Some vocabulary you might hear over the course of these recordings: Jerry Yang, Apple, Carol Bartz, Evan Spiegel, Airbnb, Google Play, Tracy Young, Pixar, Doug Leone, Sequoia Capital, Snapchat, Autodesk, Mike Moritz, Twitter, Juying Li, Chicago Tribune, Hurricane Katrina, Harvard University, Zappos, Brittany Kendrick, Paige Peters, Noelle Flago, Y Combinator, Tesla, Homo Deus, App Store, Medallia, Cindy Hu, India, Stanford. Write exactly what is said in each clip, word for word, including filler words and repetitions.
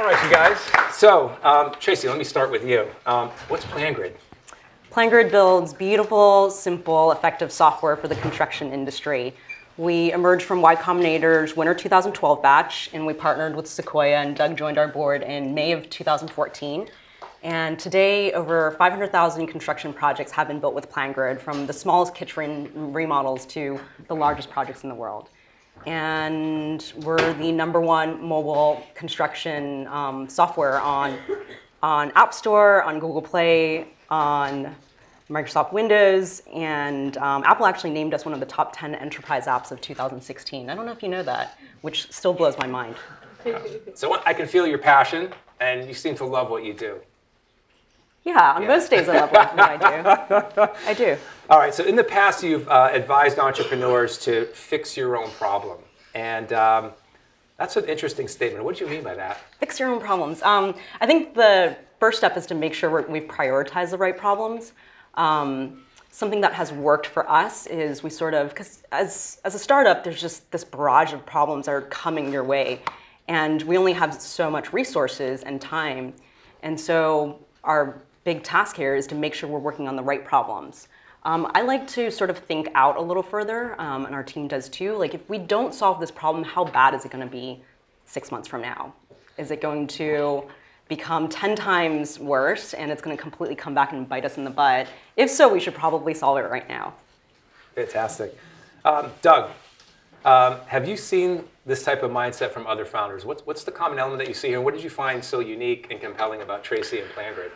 All right, you guys. So, um, Tracy, let me start with you. Um, what's PlanGrid? PlanGrid builds beautiful, simple, effective software for the construction industry. We emerged from Y Combinator's winter two thousand twelve batch, and we partnered with Sequoia, and Doug joined our board in May of two thousand fourteen. And today, over five hundred thousand construction projects have been built with PlanGrid, from the smallest kitchen remodels to the largest projects in the world. And we're the number one mobile construction um, software on, on App Store, on Google Play, on Microsoft Windows, and um, Apple actually named us one of the top ten enterprise apps of two thousand sixteen. I don't know if you know that, which still blows my mind. So I can feel your passion, and you seem to love what you do. Yeah, on yeah. most days I love what I do. I do. All right, so in the past, you've uh, advised entrepreneurs to fix your own problem. And um, that's an interesting statement. What do you mean by that? Fix your own problems. Um, I think the first step is to make sure we're, we've prioritized the right problems. Um, something that has worked for us is we sort of, because as, as a startup, there's just this barrage of problems that are coming your way. And we only have so much resources and time. And so our big task here is to make sure we're working on the right problems. Um, I like to sort of think out a little further, um, and our team does too. Like, if we don't solve this problem, how bad is it going to be six months from now? Is it going to become ten times worse, and it's going to completely come back and bite us in the butt? If so, we should probably solve it right now. Fantastic. Um, Doug, um, have you seen this type of mindset from other founders? What's, what's the common element that you see here? What did you find so unique and compelling about Tracy and PlanGrid?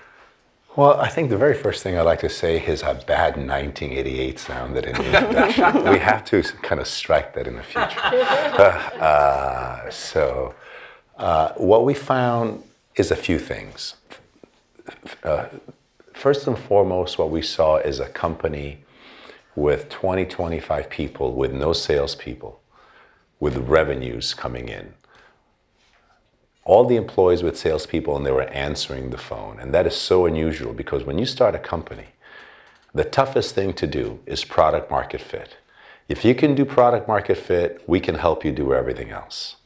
Well, I think the very first thing I'd like to say is a bad nineteen eighty-eight sound that in the introduction. We have to kind of strike that in the future. uh, so uh, what we found is a few things. Uh, first and foremost, what we saw is a company with twenty, twenty-five people, with no salespeople, with revenues coming in. All the employees with salespeople, and they were answering the phone. And that is so unusual, because when you start a company, the toughest thing to do is product market fit. If you can do product market fit, we can help you do everything else.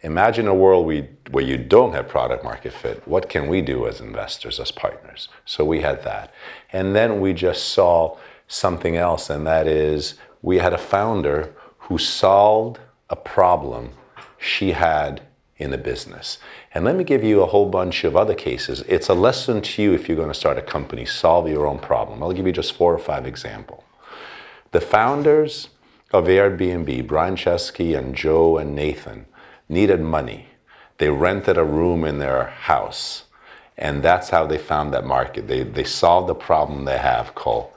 Imagine a world we, where you don't have product market fit. What can we do as investors, as partners? So we had that. And then we just saw something else, and that is we had a founder who solved a problem she had in the business. And let me give you a whole bunch of other cases. It's a lesson to you if you're going to start a company. Solve your own problem. I'll give you just four or five examples. The founders of Airbnb, Brian Chesky and Joe and Nathan, needed money. They rented a room in their house, and that's how they found that market. They, they solved the problem they have called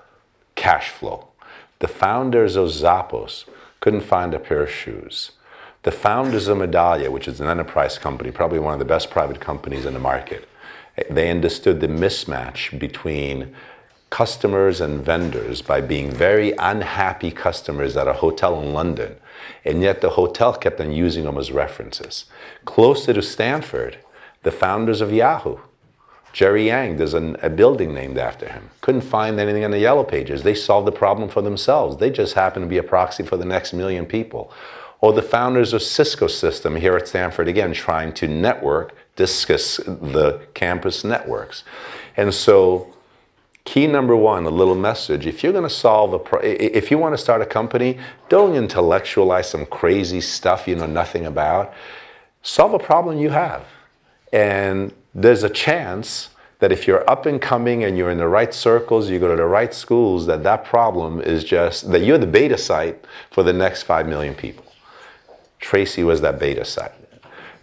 cash flow. The founders of Zappos couldn't find a pair of shoes. The founders of Medallia, which is an enterprise company, probably one of the best private companies in the market, they understood the mismatch between customers and vendors by being very unhappy customers at a hotel in London, and yet the hotel kept on using them as references. Closer to Stanford, the founders of Yahoo, Jerry Yang, there's an, a building named after him. Couldn't find anything on the Yellow Pages. They solved the problem for themselves. They just happened to be a proxy for the next million people. Or the founders of Cisco System here at Stanford, again, trying to network, discuss the campus networks. And so, key number one, a little message. If you're going to solve a pro if you want to start a company, don't intellectualize some crazy stuff you know nothing about. Solve a problem you have. And there's a chance that if you're up and coming and you're in the right circles, you go to the right schools, that that problem is just, that you're the beta site for the next five million people. Tracy was that beta site.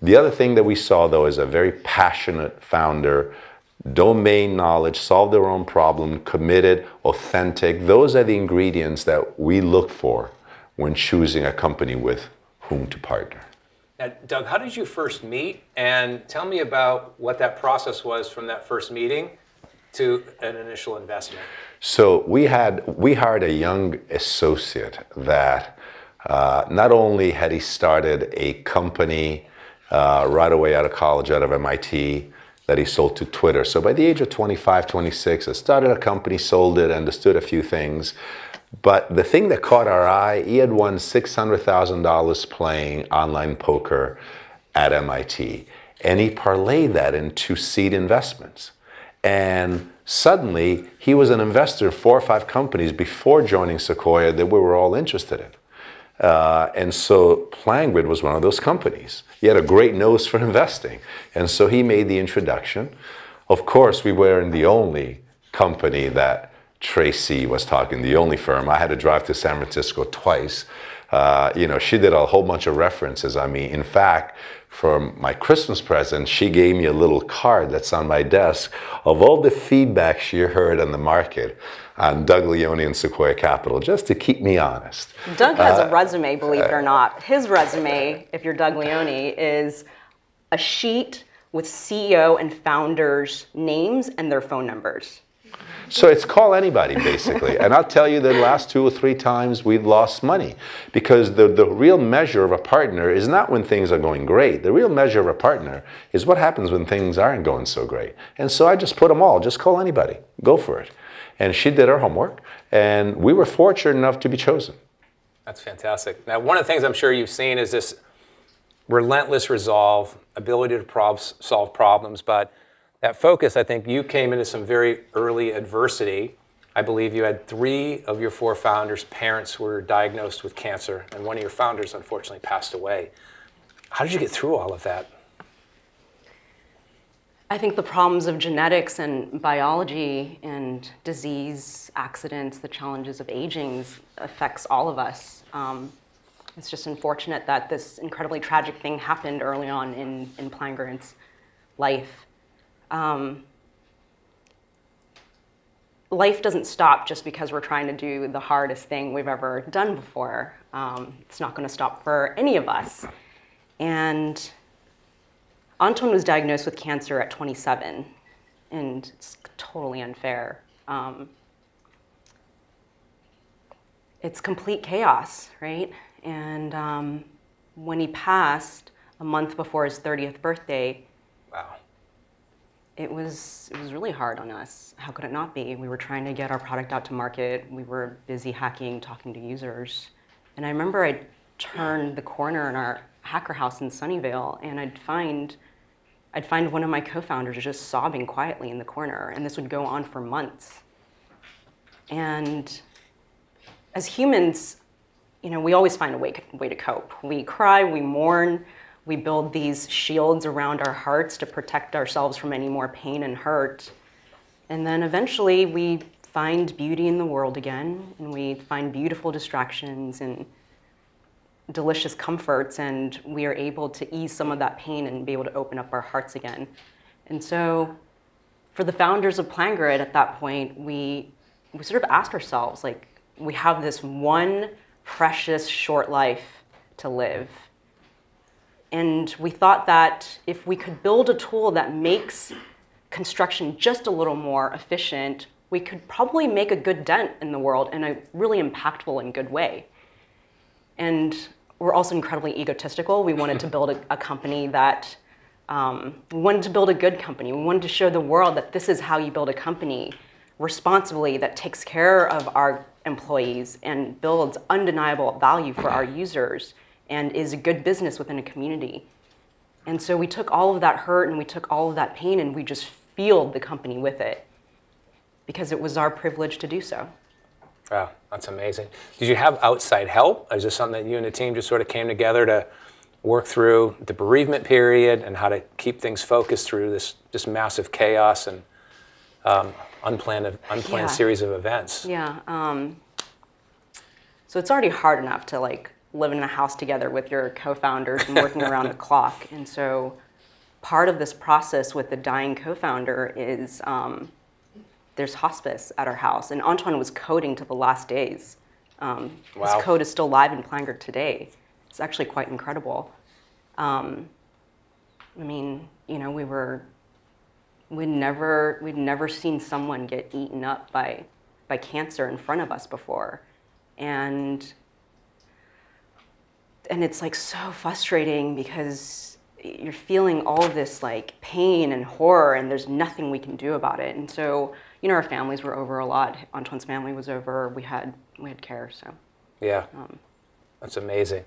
The other thing that we saw, though, is a very passionate founder, domain knowledge, solve their own problem, committed, authentic. Those are the ingredients that we look for when choosing a company with whom to partner. Now, Doug, how did you first meet? And tell me about what that process was from that first meeting to an initial investment. So we had, we hired a young associate that uh, not only had he started a company uh, right away out of college, out of M I T, that he sold to Twitter. So by the age of twenty-five, twenty-six, I started a company, sold it, understood a few things. But the thing that caught our eye, he had won six hundred thousand dollars playing online poker at M I T. And he parlayed that into seed investments. And suddenly, he was an investor in four or five companies before joining Sequoia that we were all interested in. Uh, and so PlanGrid was one of those companies. He had a great nose for investing. And so he made the introduction. Of course, we weren't the only company that Tracy was talking, the only firm. I had to drive to San Francisco twice. Uh, you know, she did a whole bunch of references on me. In fact, for my Christmas present, she gave me a little card that's on my desk of all the feedback she heard on the market on Doug Leone and Sequoia Capital, just to keep me honest. Doug has uh, a resume, believe it or not. His resume, if you're Doug Leone, is a sheet with C E O and founders' names and their phone numbers. So it's call anybody, basically. And I'll tell you the last two or three times we've lost money. Because the, the real measure of a partner is not when things are going great. The real measure of a partner is what happens when things aren't going so great. And so I just put them all. Just call anybody. Go for it. And she did her homework. And we were fortunate enough to be chosen. That's fantastic. Now, one of the things I'm sure you've seen is this relentless resolve, ability to prob- solve problems. But that focus, I think you came into some very early adversity. I believe you had three of your four founders' parents were diagnosed with cancer, and one of your founders, unfortunately, passed away. How did you get through all of that? I think the problems of genetics and biology and disease, accidents, the challenges of aging affects all of us. Um, it's just unfortunate that this incredibly tragic thing happened early on in, in PlanGrid's life. Um, life doesn't stop just because we're trying to do the hardest thing we've ever done before. Um, it's not going to stop for any of us. And Anton was diagnosed with cancer at twenty-seven, and it's totally unfair. Um, it's complete chaos, right? And um, when he passed a month before his thirtieth birthday, wow. It was, it was really hard on us. How could it not be? We were trying to get our product out to market. We were busy hacking, talking to users. And I remember I'd turn the corner in our hacker house in Sunnyvale, and I'd find, I'd find one of my co-founders just sobbing quietly in the corner. And this would go on for months. And as humans, you know, we always find a way, way to cope. We cry, we mourn. We build these shields around our hearts to protect ourselves from any more pain and hurt. And then eventually we find beauty in the world again, and we find beautiful distractions and delicious comforts, and we are able to ease some of that pain and be able to open up our hearts again. And so for the founders of PlanGrid at that point, we, we sort of asked ourselves, like, we have this one precious short life to live. And we thought that if we could build a tool that makes construction just a little more efficient, we could probably make a good dent in the world in a really impactful and good way. And we're also incredibly egotistical. We wanted to build a, a company that, um, we wanted to build a good company. We wanted to show the world that this is how you build a company responsibly that takes care of our employees and builds undeniable value for our users, and is a good business within a community. And so we took all of that hurt and we took all of that pain and we just fueled the company with it because it was our privilege to do so. Wow, that's amazing. Did you have outside help? Is this something that you and the team just sort of came together to work through the bereavement period and how to keep things focused through this just massive chaos and um, unplanned, unplanned yeah. series of events? Yeah, um, so it's already hard enough to like living in a house together with your co-founders and working around the clock. And so part of this process with the dying co-founder is um, there's hospice at our house. And Antoine was coding to the last days. Um, wow. His code is still live in PlanGrid today. It's actually quite incredible. Um, I mean, you know, we were, we'd never, we'd never seen someone get eaten up by, by cancer in front of us before. And And it's like so frustrating because you're feeling all this like pain and horror and there's nothing we can do about it. And so, you know, our families were over a lot. Antoine's family was over. We had, we had care, so. Yeah, um, that's amazing.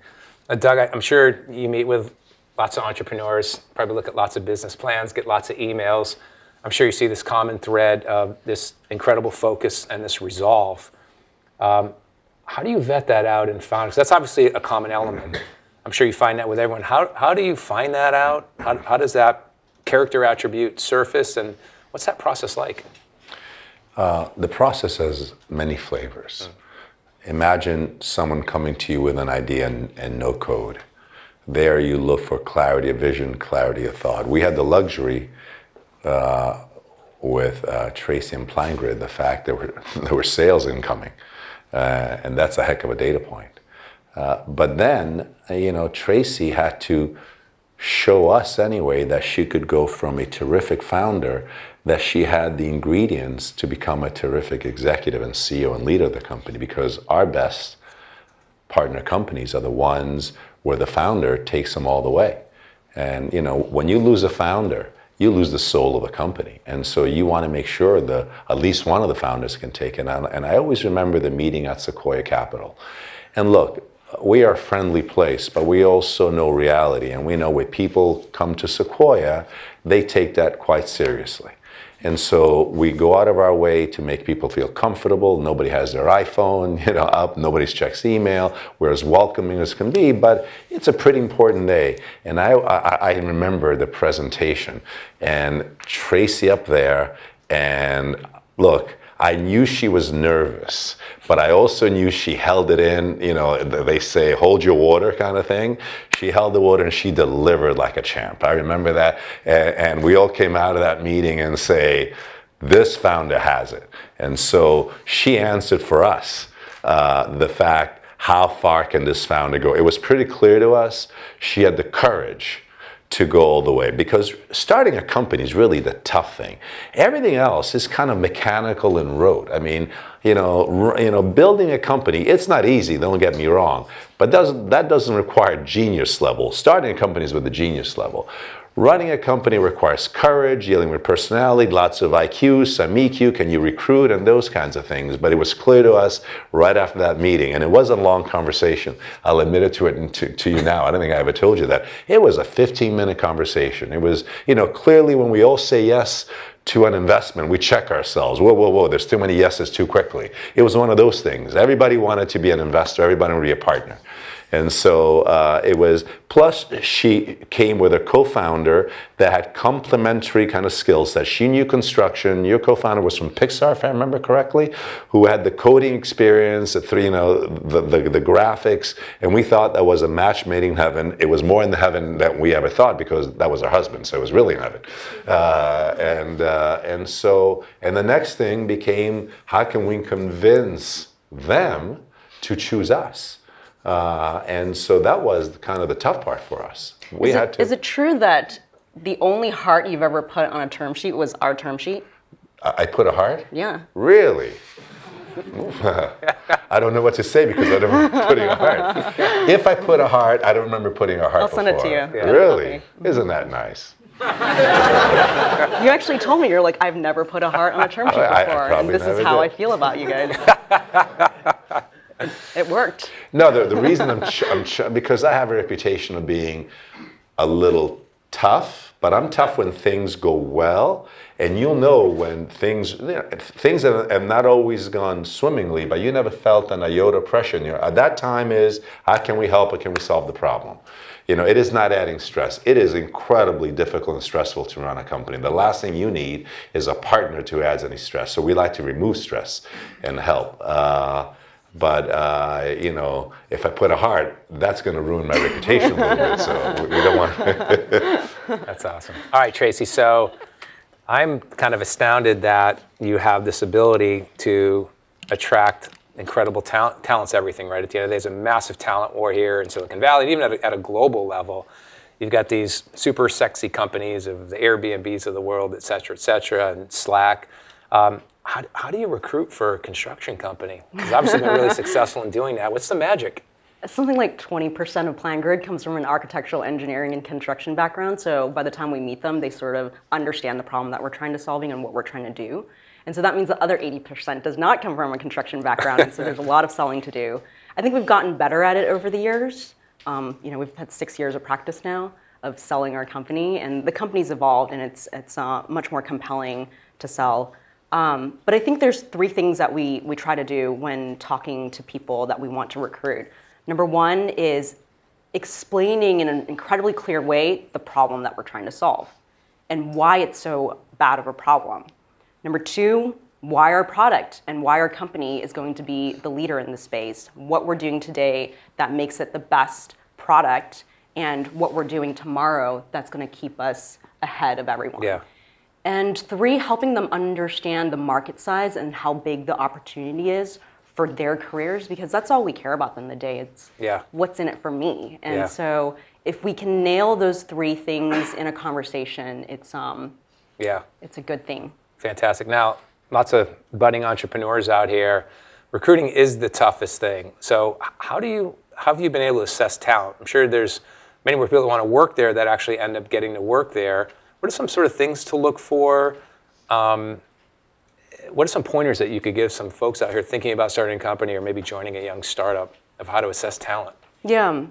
Uh, Doug, I, I'm sure you meet with Lots of entrepreneurs probably look at lots of business plans, get lots of emails. I'm sure you see this common thread of this incredible focus and this resolve. Um, how do you vet that out in founders? That's obviously a common element. I'm sure you find that with everyone. How, how do you find that out? How, how does that character attribute surface, and what's that process like? Uh, the process has many flavors. Mm. Imagine someone coming to you with an idea and, and no code. There you look for clarity of vision, clarity of thought. We had the luxury uh, with uh, Tracy and PlanGrid, the fact that were, there were sales incoming. Uh, and that's a heck of a data point. Uh, but then, you know, Tracy had to show us anyway that she could go from a terrific founder, that she had the ingredients to become a terrific executive and C E O and leader of the company, because our best partner companies are the ones where the founder takes them all the way. And you know, when you lose a founder, you lose the soul of a company. And so you want to make sure that at least one of the founders can take it. And I always remember the meeting at Sequoia Capital. And look, we are a friendly place, but we also know reality. And we know when people come to Sequoia, they take that quite seriously. And so we go out of our way to make people feel comfortable. Nobody has their iPhone, you know, up. Nobody checks email. We're as welcoming as can be, but it's a pretty important day. And I, I, I remember the presentation and Tracy up there, and look, I knew she was nervous, but I also knew she held it in, you know, they say, hold your water kind of thing. She held the water and she delivered like a champ. I remember that. And we all came out of that meeting and say, this founder has it. And so she answered for us uh, the fact, how far can this founder go? It was pretty clear to us. She had the courage to go all the way, because starting a company is really the tough thing. Everything else is kind of mechanical and rote. I mean, you know, you know, building a company, it's not easy, don't get me wrong, but doesn't, that doesn't require genius level. Starting a company is with the genius level. Running a company requires courage, dealing with personality, lots of I Q, some E Q, can you recruit, and those kinds of things. But it was clear to us right after that meeting, and it wasn't a long conversation. I'll admit it to, it to, to you now. I don't think I ever told you that. It was a fifteen minute conversation. It was, you know, clearly when we all say yes to an investment, we check ourselves. Whoa, whoa, whoa, there's too many yeses too quickly. It was one of those things. Everybody wanted to be an investor. Everybody wanted to be a partner. And so uh, it was, plus she came with a co-founder that had complementary kind of skill sets. She knew construction. Your co-founder was from Pixar, if I remember correctly, who had the coding experience, the three, you know, the, the, the graphics. And we thought that was a match made in heaven. It was more in the heaven than we ever thought, because that was her husband, so it was really in heaven. Uh, and, uh, and so, and the next thing became, how can we convince them to choose us? Uh, and so that was kind of the tough part for us. We had to. Is it true that the only heart you've ever put on a term sheet was our term sheet? I put a heart? Yeah. Really? I don't know what to say, because I don't remember putting a heart. If I put a heart, I don't remember putting a heart I'll before. Send it to you. Yeah. Really? Okay. Isn't that nice? You actually told me, you're like, I've never put a heart on a term sheet I, before, I and this is how did. I feel about you guys. It worked. No, the, the reason I'm, ch I'm ch because I have a reputation of being a little tough, but I'm tough when things go well. And you'll know when things, you know, things have, have not always gone swimmingly, but you never felt an iota of pressure in you. At that time is, how can we help, or can we solve the problem? You know, it is not adding stress. It is incredibly difficult and stressful to run a company. The last thing you need is a partner to add any stress. So we like to remove stress and help. Uh, But, uh, you know, if I put a heart, that's going to ruin my reputation a little bit, so we don't want to. That's awesome. All right, Tracy, so I'm kind of astounded that you have this ability to attract incredible talent. Talent's everything, right? At the end of the day, there's a massive talent war here in Silicon Valley, and even at a, at a global level. You've got these super sexy companies of the Airbnbs of the world, et cetera, et cetera, and Slack. Um, How, how do you recruit for a construction company? Because obviously you've been really successful in doing that. What's the magic? Something like twenty percent of PlanGrid comes from an architectural, engineering, and construction background. So by the time we meet them, they sort of understand the problem that we're trying to solving and what we're trying to do. And so that means the other eighty percent does not come from a construction background. And so there's a lot of selling to do. I think we've gotten better at it over the years. Um, you know, we've had six years of practice now. of selling our company, and the company's evolved, and it's it's uh, much more compelling to sell. Um, but I think there's three things that we we try to do when talking to people that we want to recruit. Number one is explaining in an incredibly clear way the problem that we're trying to solve and why it's so bad of a problem. Number two, why our product and why our company is going to be the leader in the space, what we're doing today that makes it the best product, and what we're doing tomorrow that's going to keep us ahead of everyone. Yeah. And three, helping them understand the market size and how big the opportunity is for their careers, because that's all we care about in the day. It's yeah. what's in it for me. And yeah. so if we can nail those three things in a conversation, it's um, yeah, it's a good thing. Fantastic. Now, lots of budding entrepreneurs out here. Recruiting is the toughest thing. So how do you, how have you been able to assess talent? I'm sure there's many more people that want to work there that actually end up getting to work there. What are some sort of things to look for? Um, what are some pointers that you could give some folks out here thinking about starting a company or maybe joining a young startup of how to assess talent? Yeah,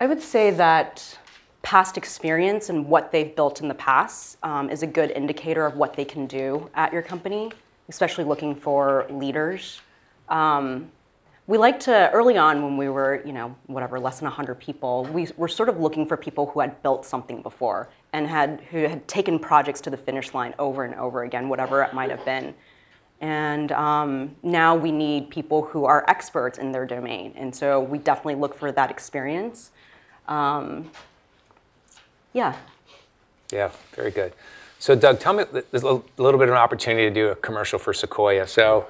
I would say that past experience and what they've built in the past um, is a good indicator of what they can do at your company, especially looking for leaders. Um, we like to, early on when we were, you know, whatever, less than one hundred people, we were sort of looking for people who had built something before and had, who had taken projects to the finish line over and over again, whatever it might have been. And um, now we need people who are experts in their domain. And so we definitely look for that experience. Um, Yeah. Yeah, very good. So Doug, tell me, there's a little bit of an opportunity to do a commercial for Sequoia. So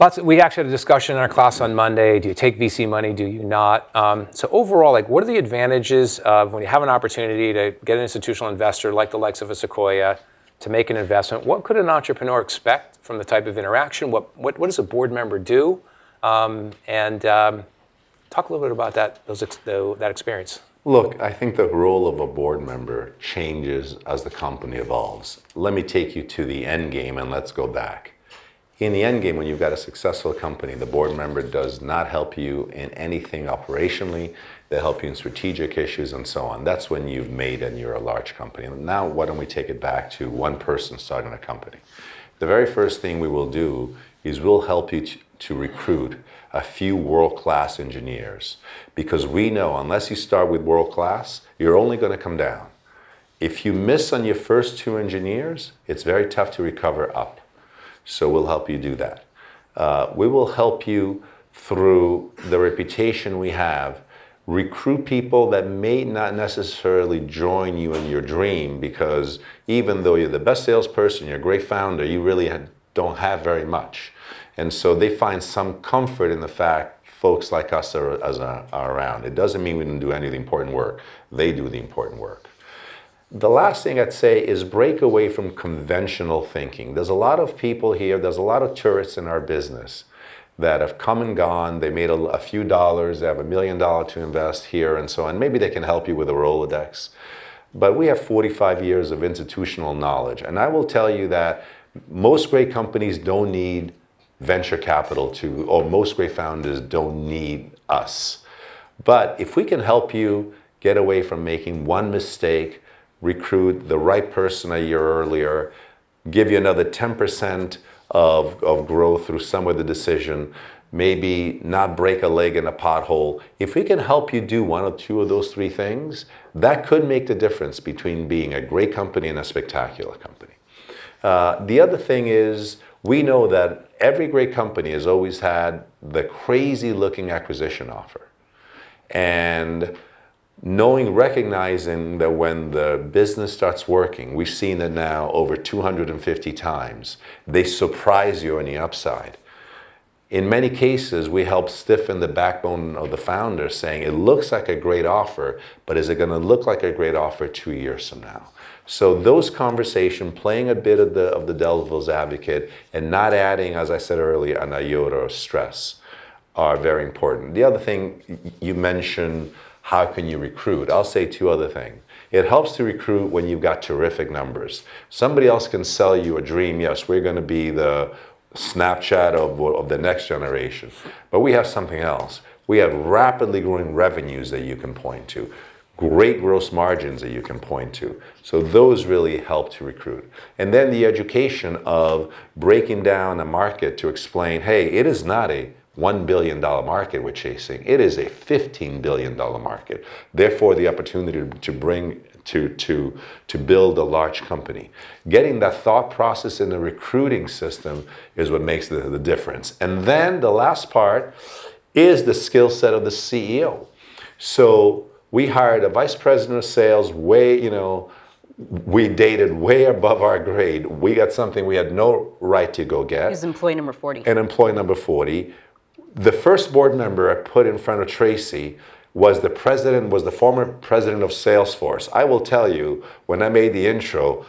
lots of, we actually had a discussion in our class on Monday. Do you take V C money? Do you not? Um, so overall, like, what are the advantages of when you have an opportunity to get an institutional investor like the likes of a Sequoia to make an investment? What could an entrepreneur expect from the type of interaction? What, what, what does a board member do? Um, and um, talk a little bit about that, those, the, that experience. Look, I think the role of a board member changes as the company evolves. Let me take you to the end game and let's go back. In the end game, when you've got a successful company, the board member does not help you in anything operationally. They help you in strategic issues and so on. That's when you've made and you're a large company. Now, why don't we take it back to one person starting a company? The very first thing we will do is we'll help you to, to recruit a few world-class engineers, because we know unless you start with world-class, you're only going to come down. If you miss on your first two engineers, it's very tough to recover up. So we'll help you do that. Uh, we will help you through the reputation we have, recruit people that may not necessarily join you in your dream, because even though you're the best salesperson, you're a great founder, you really don't have very much. And so they find some comfort in the fact folks like us are, as a, are around. It doesn't mean we didn't do any of the important work. They do the important work. The last thing I'd say is break away from conventional thinking. There's a lot of people here, there's a lot of tourists in our business that have come and gone. They made a, a few dollars, they have a million dollars to invest here and so on. Maybe they can help you with a Rolodex. But we have forty-five years of institutional knowledge. And I will tell you that most great companies don't need venture capital to, or most great founders don't need us. But if we can help you get away from making one mistake, recruit the right person a year earlier, give you another ten percent of, of growth through some of the decision, maybe not break a leg in a pothole. If we can help you do one or two of those three things, that could make the difference between being a great company and a spectacular company. Uh, the other thing is, we know that every great company has always had the crazy looking acquisition offer. And knowing, recognizing that when the business starts working, we've seen it now over two hundred fifty times, they surprise you on the upside. In many cases, we help stiffen the backbone of the founder saying, it looks like a great offer, but is it going to look like a great offer two years from now? So those conversations, playing a bit of the, of the devil's advocate and not adding, as I said earlier, an iota of stress are very important. The other thing you mentioned, how can you recruit? I'll say two other things. It helps to recruit when you've got terrific numbers. Somebody else can sell you a dream. Yes, we're going to be the Snapchat of, of the next generation, but we have something else. We have rapidly growing revenues that you can point to. great gross margins that you can point to. So those really help to recruit. And then the education of breaking down a market to explain, hey, it is not a one billion dollar market we're chasing. It is a fifteen billion dollar market. Therefore, the opportunity to bring to, to, to build a large company. Getting that thought process in the recruiting system is what makes the, the difference. And then the last part is the skill set of the C E O. So we hired a vice president of sales way, you know, we dated way above our grade. We got something we had no right to go get. He's employee number forty. And employee number forty. The first board member I put in front of Tracy was the president, was the former president of Salesforce. I will tell you, when I made the intro,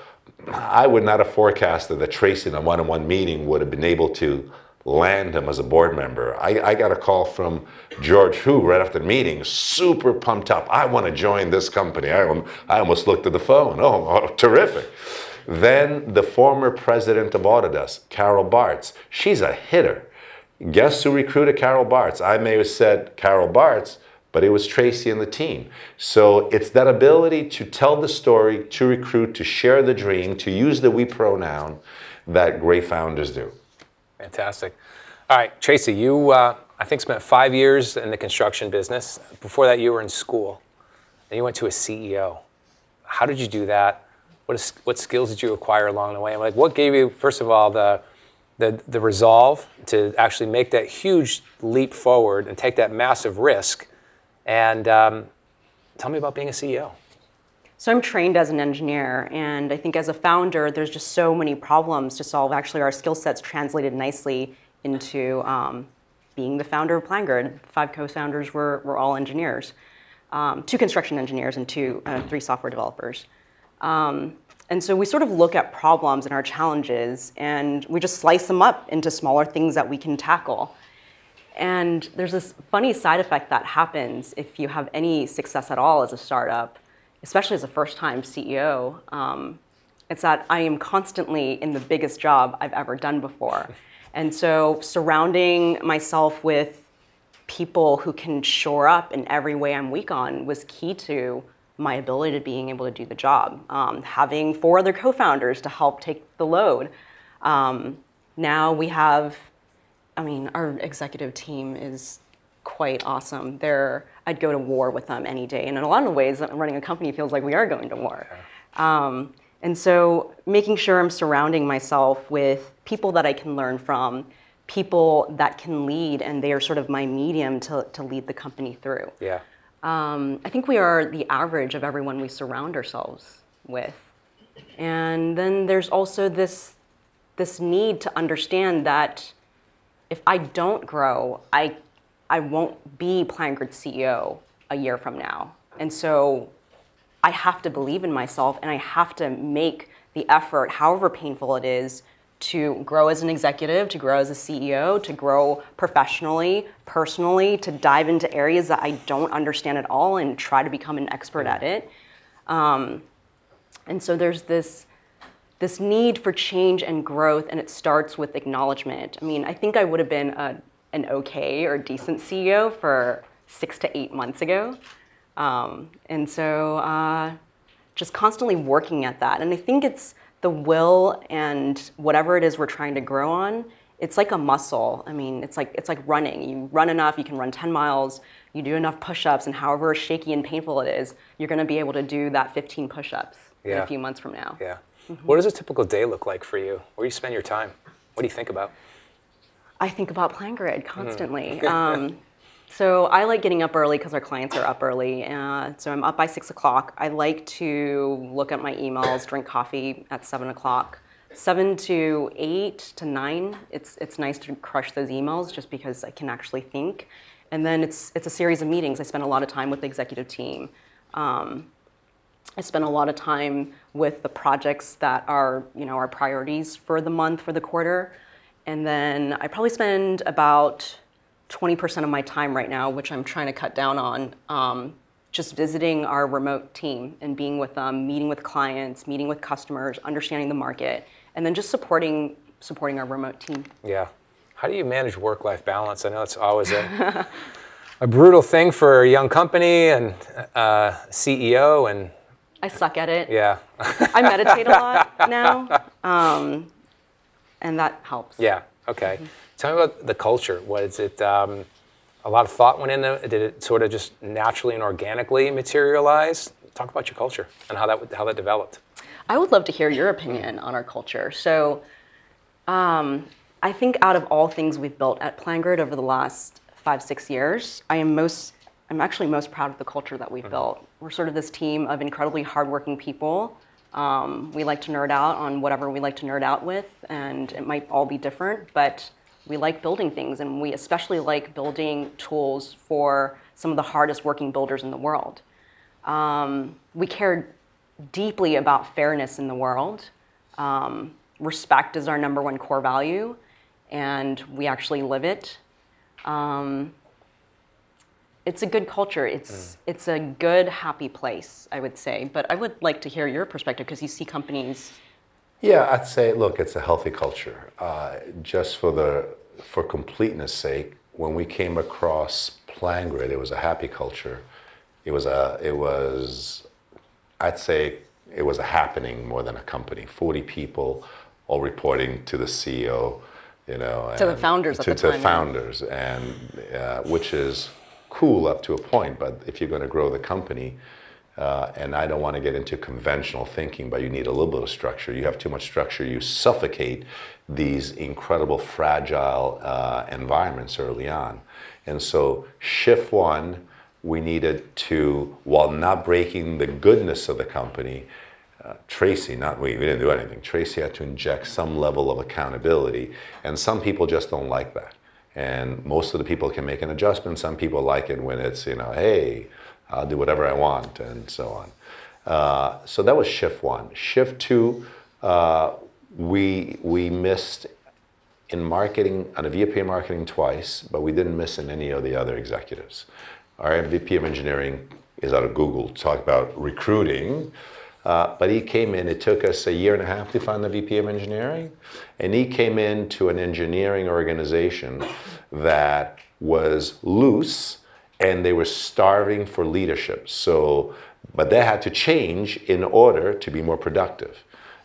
I would not have forecasted that Tracy in a one-on-one meeting would have been able to land him as a board member. I, I got a call from George Hu right after the meeting, super pumped up. I want to join this company. I, I almost looked at the phone. Oh, oh, terrific. Then the former president of Autodesk, Carol Bartz, she's a hitter. Guess who recruited Carol Bartz? I may have said Carol Bartz, but it was Tracy and the team. So it's that ability to tell the story, to recruit, to share the dream, to use the we pronoun that great founders do. Fantastic. All right, Tracy, you, uh, I think, spent five years in the construction business. Before that, you were in school, and you went to a C E O. How did you do that? What, is, what skills did you acquire along the way? And like, what gave you, first of all, the, the, the resolve to actually make that huge leap forward and take that massive risk? And um, tell me about being a C E O. So I'm trained as an engineer, and I think as a founder, there's just so many problems to solve. Actually, our skill sets translated nicely into um, being the founder of PlanGrid. Five co-founders were, were all engineers, um, two construction engineers and two, uh, three software developers. Um, and so we sort of look at problems and our challenges, and we just slice them up into smaller things that we can tackle. And there's this funny side effect that happens if you have any success at all as a startup, especially as a first-time C E O, um, it's that I am constantly in the biggest job I've ever done before. And so surrounding myself with people who can shore up in every way I'm weak on was key to my ability to being able to do the job. Um, having four other co-founders to help take the load. Um, now we have, I mean, our executive team is quite awesome. They're, I'd go to war with them any day. And in a lot of ways, running a company feels like we are going to war. Um, and so making sure I'm surrounding myself with people that I can learn from, people that can lead, and they are sort of my medium to, to lead the company through. Yeah. Um, I think we are the average of everyone we surround ourselves with. And then there's also this, this need to understand that if I don't grow, I I won't be PlanGrid C E O a year from now. And so I have to believe in myself, and I have to make the effort, however painful it is, to grow as an executive, to grow as a C E O, to grow professionally, personally, to dive into areas that I don't understand at all and try to become an expert at it. Um, and so there's this, this need for change and growth, and it starts with acknowledgement. I mean, I think I would have been a an okay or decent C E O for six to eight months ago. Um, and so uh, just constantly working at that. And I think it's the will and whatever it is we're trying to grow on, it's like a muscle. I mean, it's like, it's like running. You run enough, you can run ten miles, you do enough push-ups, and however shaky and painful it is, you're gonna be able to do that fifteen push-ups yeah. in a few months from now. Yeah. Mm-hmm. What does a typical day look like for you? Where do you spend your time? What do you think about? I think about PlanGrid constantly. Mm. um, so I like getting up early because our clients are up early. Uh, so I'm up by six o'clock. I like to look at my emails, drink coffee at seven o'clock. Seven to eight to nine, it's it's nice to crush those emails just because I can actually think. And then it's it's a series of meetings. I spend a lot of time with the executive team. Um, I spend a lot of time with the projects that are you know our priorities for the month, for the quarter. And then I probably spend about twenty percent of my time right now, which I'm trying to cut down on, um, just visiting our remote team and being with them, meeting with clients, meeting with customers, understanding the market, and then just supporting supporting our remote team. Yeah. How do you manage work-life balance? I know it's always a a brutal thing for a young company and uh, C E O. And I suck at it. Yeah. I meditate a lot now, um, and that helps. Yeah. Okay. Mm-hmm. Tell me about the culture. Was it um, a lot of thought went into it? Did it sort of just naturally and organically materialize? Talk about your culture and how that how that developed. I would love to hear your opinion on our culture. So, um, I think out of all things we've built at PlanGrid over the last five, six years, I am most I'm actually most proud of the culture that we've mm-hmm. built. We're sort of this team of incredibly hardworking people. Um, we like to nerd out on whatever we like to nerd out with, and it might all be different, but we like building things, and we especially like building tools for some of the hardest working builders in the world. Um, we care deeply about fairness in the world. Um, respect is our number one core value, and we actually live it. Um, It's a good culture. It's mm. it's a good, happy place, I would say. But I would like to hear your perspective, because you see companies. Yeah, I'd say, look, it's a healthy culture. Uh, just for the for completeness' sake, when we came across PlanGrid, it was a happy culture. It was a it was, I'd say, it was a happening more than a company. forty people, all reporting to the C E O, you know, to the founders at the time. To the founders, and uh, which is cool up to a point, but if you're going to grow the company, uh, and I don't want to get into conventional thinking, but you need a little bit of structure. You have too much structure, you suffocate these incredible fragile uh, environments early on. And so shift one, we needed to, while not breaking the goodness of the company, uh, Tracy, not we, we didn't do anything, Tracy had to inject some level of accountability, and some people just don't like that. And most of the people can make an adjustment. Some people like it when it's, you know, hey, I'll do whatever I want, and so on. Uh, so that was shift one. Shift two, uh, we, we missed in marketing, on a V P of marketing twice, but we didn't miss in any of the other executives. Our M V P of engineering is out of Google to talk about recruiting. Uh, but he came in, it took us a year and a half to find the V P of engineering, and he came into an engineering organization that was loose, and they were starving for leadership. So, but they had to change in order to be more productive.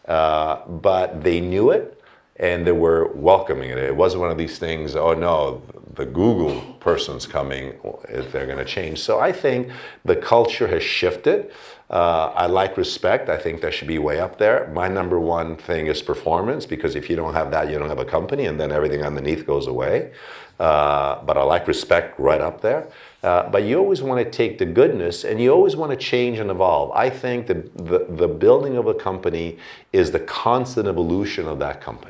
Uh, but they knew it, and they were welcoming it. It wasn't one of these things, oh no, the Google person's coming, if they're gonna change. So I think the culture has shifted. Uh, I like respect. I think that should be way up there. My number one thing is performance, because if you don't have that, you don't have a company, and then everything underneath goes away. Uh, but I like respect right up there. Uh, but you always want to take the goodness, and you always want to change and evolve. I think that the, the building of a company is the constant evolution of that company.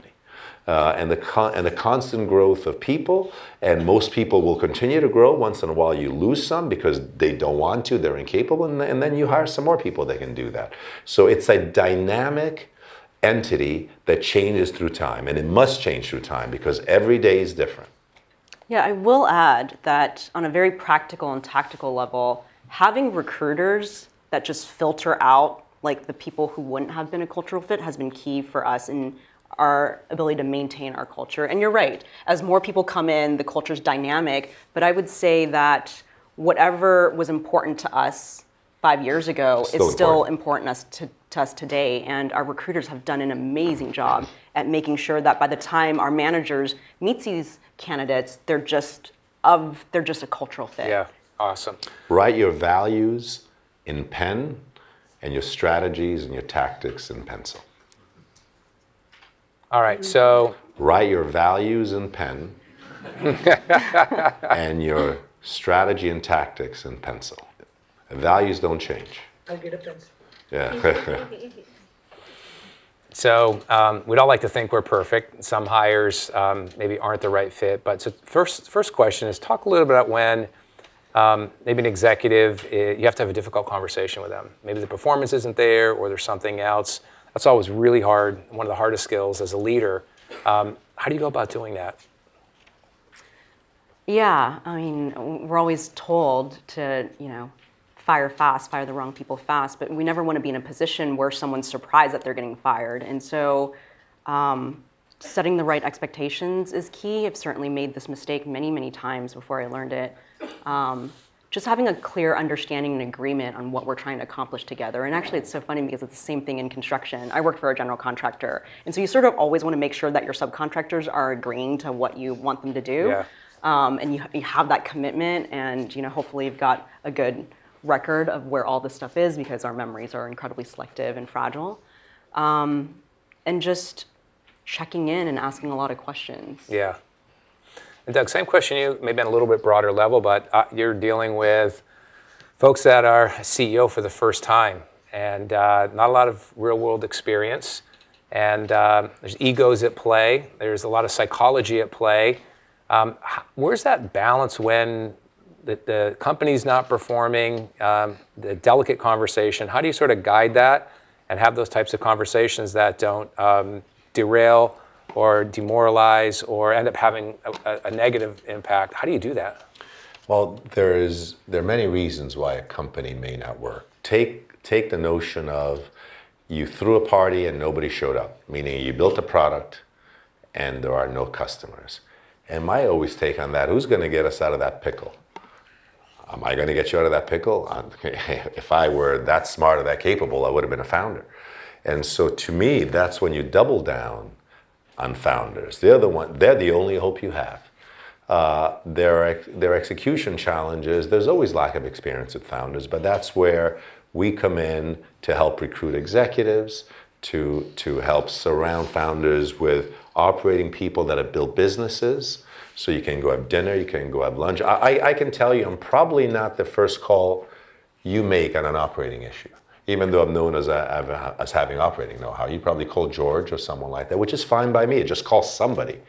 Uh, and, the con and the constant growth of people, and most people will continue to grow. Once in a while you lose some because they don't want to, they're incapable, and, and then you hire some more people that can do that. So it's a dynamic entity that changes through time, and it must change through time because every day is different. Yeah, I will add that on a very practical and tactical level, having recruiters that just filter out like the people who wouldn't have been a cultural fit has been key for us in our ability to maintain our culture. And you're right, as more people come in, the culture's dynamic, but I would say that whatever was important to us five years ago still is still important, important us to, to us today, and our recruiters have done an amazing job at making sure that by the time our managers meet these candidates, they're just of, they're just a cultural fit. Yeah, awesome. Write your values in pen, and your strategies and your tactics in pencil. All right, so write your values in pen and your strategy and tactics in pencil. And values don't change. I'll get a pencil. Yeah. So um, we'd all like to think we're perfect. Some hires um, maybe aren't the right fit. But so first, first question is talk a little bit about when um, maybe an executive, is, you have to have a difficult conversation with them. Maybe the performance isn't there or there's something else. That's always really hard, one of the hardest skills as a leader. Um, how do you go about doing that? Yeah, I mean, we're always told to, you know, fire fast, fire the wrong people fast, but we never want to be in a position where someone's surprised that they're getting fired. And so um, setting the right expectations is key. I've certainly made this mistake many, many times before I learned it. Um, just having a clear understanding and agreement on what we're trying to accomplish together. And actually, it's so funny because it's the same thing in construction. I worked for a general contractor. And so you sort of always want to make sure that your subcontractors are agreeing to what you want them to do. Yeah. Um, and you, you have that commitment. And you know, hopefully, you've got a good record of where all this stuff is, because our memories are incredibly selective and fragile. Um, and just checking in and asking a lot of questions. Yeah. And Doug, same question to you, maybe on a little bit broader level, but uh, you're dealing with folks that are C E O for the first time, and uh, not a lot of real world experience, and uh, there's egos at play, there's a lot of psychology at play. Um, where's that balance when the, the company's not performing, um, the delicate conversation? How do you sort of guide that and have those types of conversations that don't um, derail or demoralize or end up having a, a negative impact? How do you do that? Well, there is there are many reasons why a company may not work. Take, take the notion of you threw a party and nobody showed up, meaning you built a product and there are no customers. And my always take on that, who's going to get us out of that pickle? Am I going to get you out of that pickle? If I were that smart or that capable, I would have been a founder. And so to me, that's when you double down on founders. They're the one, they're the only hope you have. Uh, their, their execution challenges, there's always lack of experience with founders, but that's where we come in to help recruit executives, to, to help surround founders with operating people that have built businesses. So you can go have dinner, you can go have lunch. I, I can tell you I'm probably not the first call you make on an operating issue, even though I'm known as, a, as having operating know-how. You probably call George or someone like that, which is fine by me. Just call somebody.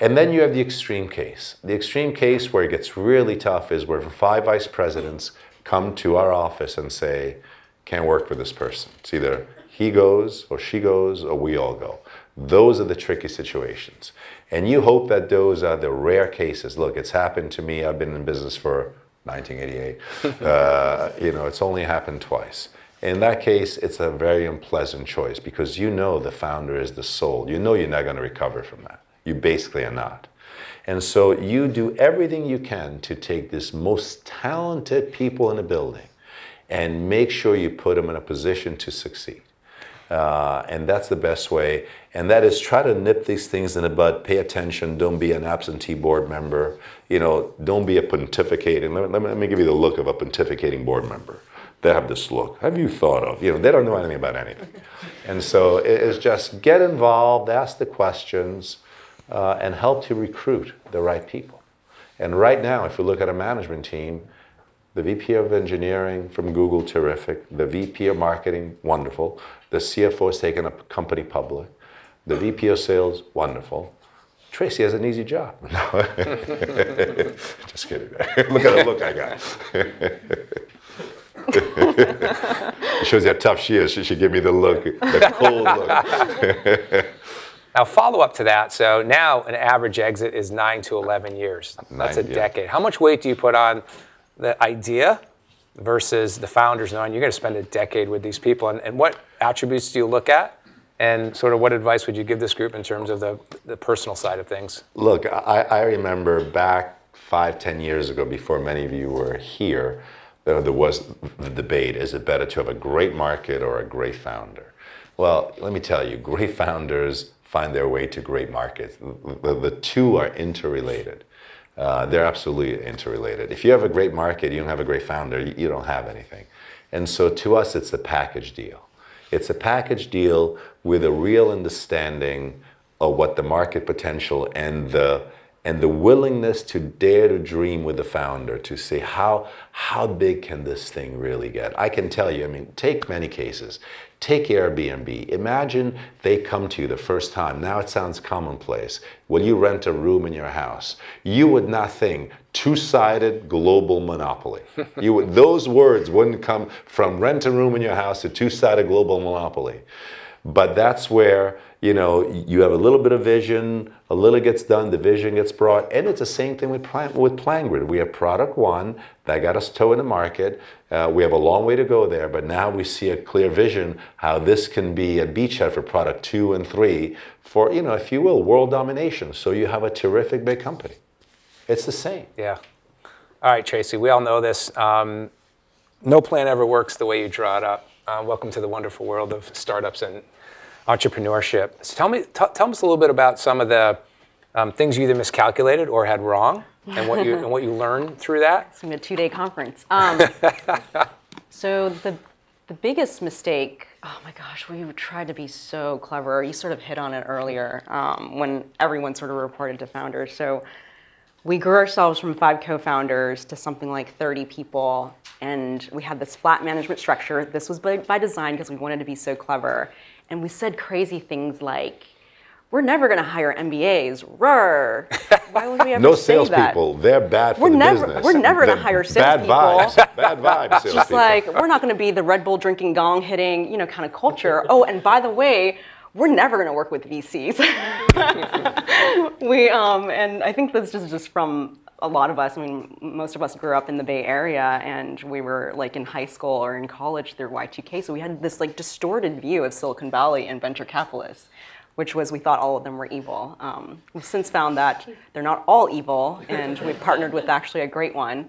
And then you have the extreme case. The extreme case where it gets really tough is where five vice presidents come to our office and say, can't work for this person. It's either he goes or she goes or we all go. Those are the tricky situations. And you hope that those are the rare cases. Look, it's happened to me. I've been in business for nineteen eighty-eight. uh, you know, it's only happened twice. In that case, it's a very unpleasant choice because you know the founder is the soul. You know you're not going to recover from that. You basically are not. And so you do everything you can to take this most talented people in the building and make sure you put them in a position to succeed. Uh, and that's the best way. And that is try to nip these things in the bud. Pay attention. Don't be an absentee board member. You know, don't be a pontificating. Let me, let me, let me give you the look of a pontificating board member. They have this look. Have you thought of? You know, they don't know anything about anything. And so it is just get involved, ask the questions, uh, and help to recruit the right people. And right now, if you look at a management team, the V P of engineering from Google, terrific. The V P of marketing, wonderful. The C F O has taken a company public. The V P of sales, wonderful. Tracy has an easy job. Just kidding. Look at the look I got. It shows how tough she is. She should give me the look, the cold look. Now, follow up to that. So now an average exit is nine to eleven years. That's Nine, a decade. Yeah. How much weight do you put on the idea versus the founders knowing you're going to spend a decade with these people? And, and what attributes do you look at? And sort of what advice would you give this group in terms of the, the personal side of things? Look, I, I remember back five, ten years ago, before many of you were here, there was the debate, is it better to have a great market or a great founder? Well, let me tell you, great founders find their way to great markets. The, the two are interrelated. Uh, they're absolutely interrelated. If you have a great market, you don't have a great founder, you, you don't have anything. And so to us, it's a package deal. It's a package deal with a real understanding of what the market potential and the, and the willingness to dare to dream with the founder to say, how, how big can this thing really get? I can tell you, I mean, take many cases. Take Airbnb. Imagine they come to you the first time. Now it sounds commonplace. When you rent a room in your house, you would not think two-sided global monopoly. You would, those words wouldn't come from rent a room in your house to two-sided global monopoly. But that's where, you know, you have a little bit of vision, a little gets done, the vision gets brought, and it's the same thing with plan, with PlanGrid. We have product one that got us toe in the market. Uh, we have a long way to go there, but now we see a clear vision how this can be a beachhead for product two and three for, you know, if you will, world domination. So you have a terrific big company. It's the same. Yeah. All right, Tracy, we all know this. Um, no plan ever works the way you draw it up. Uh, welcome to the wonderful world of startups and entrepreneurship. So tell me, tell us a little bit about some of the um, things you either miscalculated or had wrong, and what you and what you learned through that. It's gonna be a two-day conference. Um, so the the biggest mistake. Oh my gosh, we tried to be so clever. You sort of hit on it earlier um, when everyone sort of reported to founders. So we grew ourselves from five co-founders to something like thirty people, and we had this flat management structure. This was by, by design because we wanted to be so clever. And we said crazy things like, we're never going to hire M B As. Roar! Why would we ever no say that? No salespeople. They're bad for we're the never, business. We're never going to hire salespeople. Bad vibes. Bad vibes. Salespeople. Just like, we're not going to be the Red Bull drinking, gong hitting, you know, kind of culture. Oh, and by the way, we're never going to work with V Cs. we um, and I think this is just from a lot of us. I mean, most of us grew up in the Bay Area, and we were like in high school or in college through Y two K. So we had this like distorted view of Silicon Valley and venture capitalists, which was we thought all of them were evil. Um, we've since found that they're not all evil, and we've partnered with actually a great one.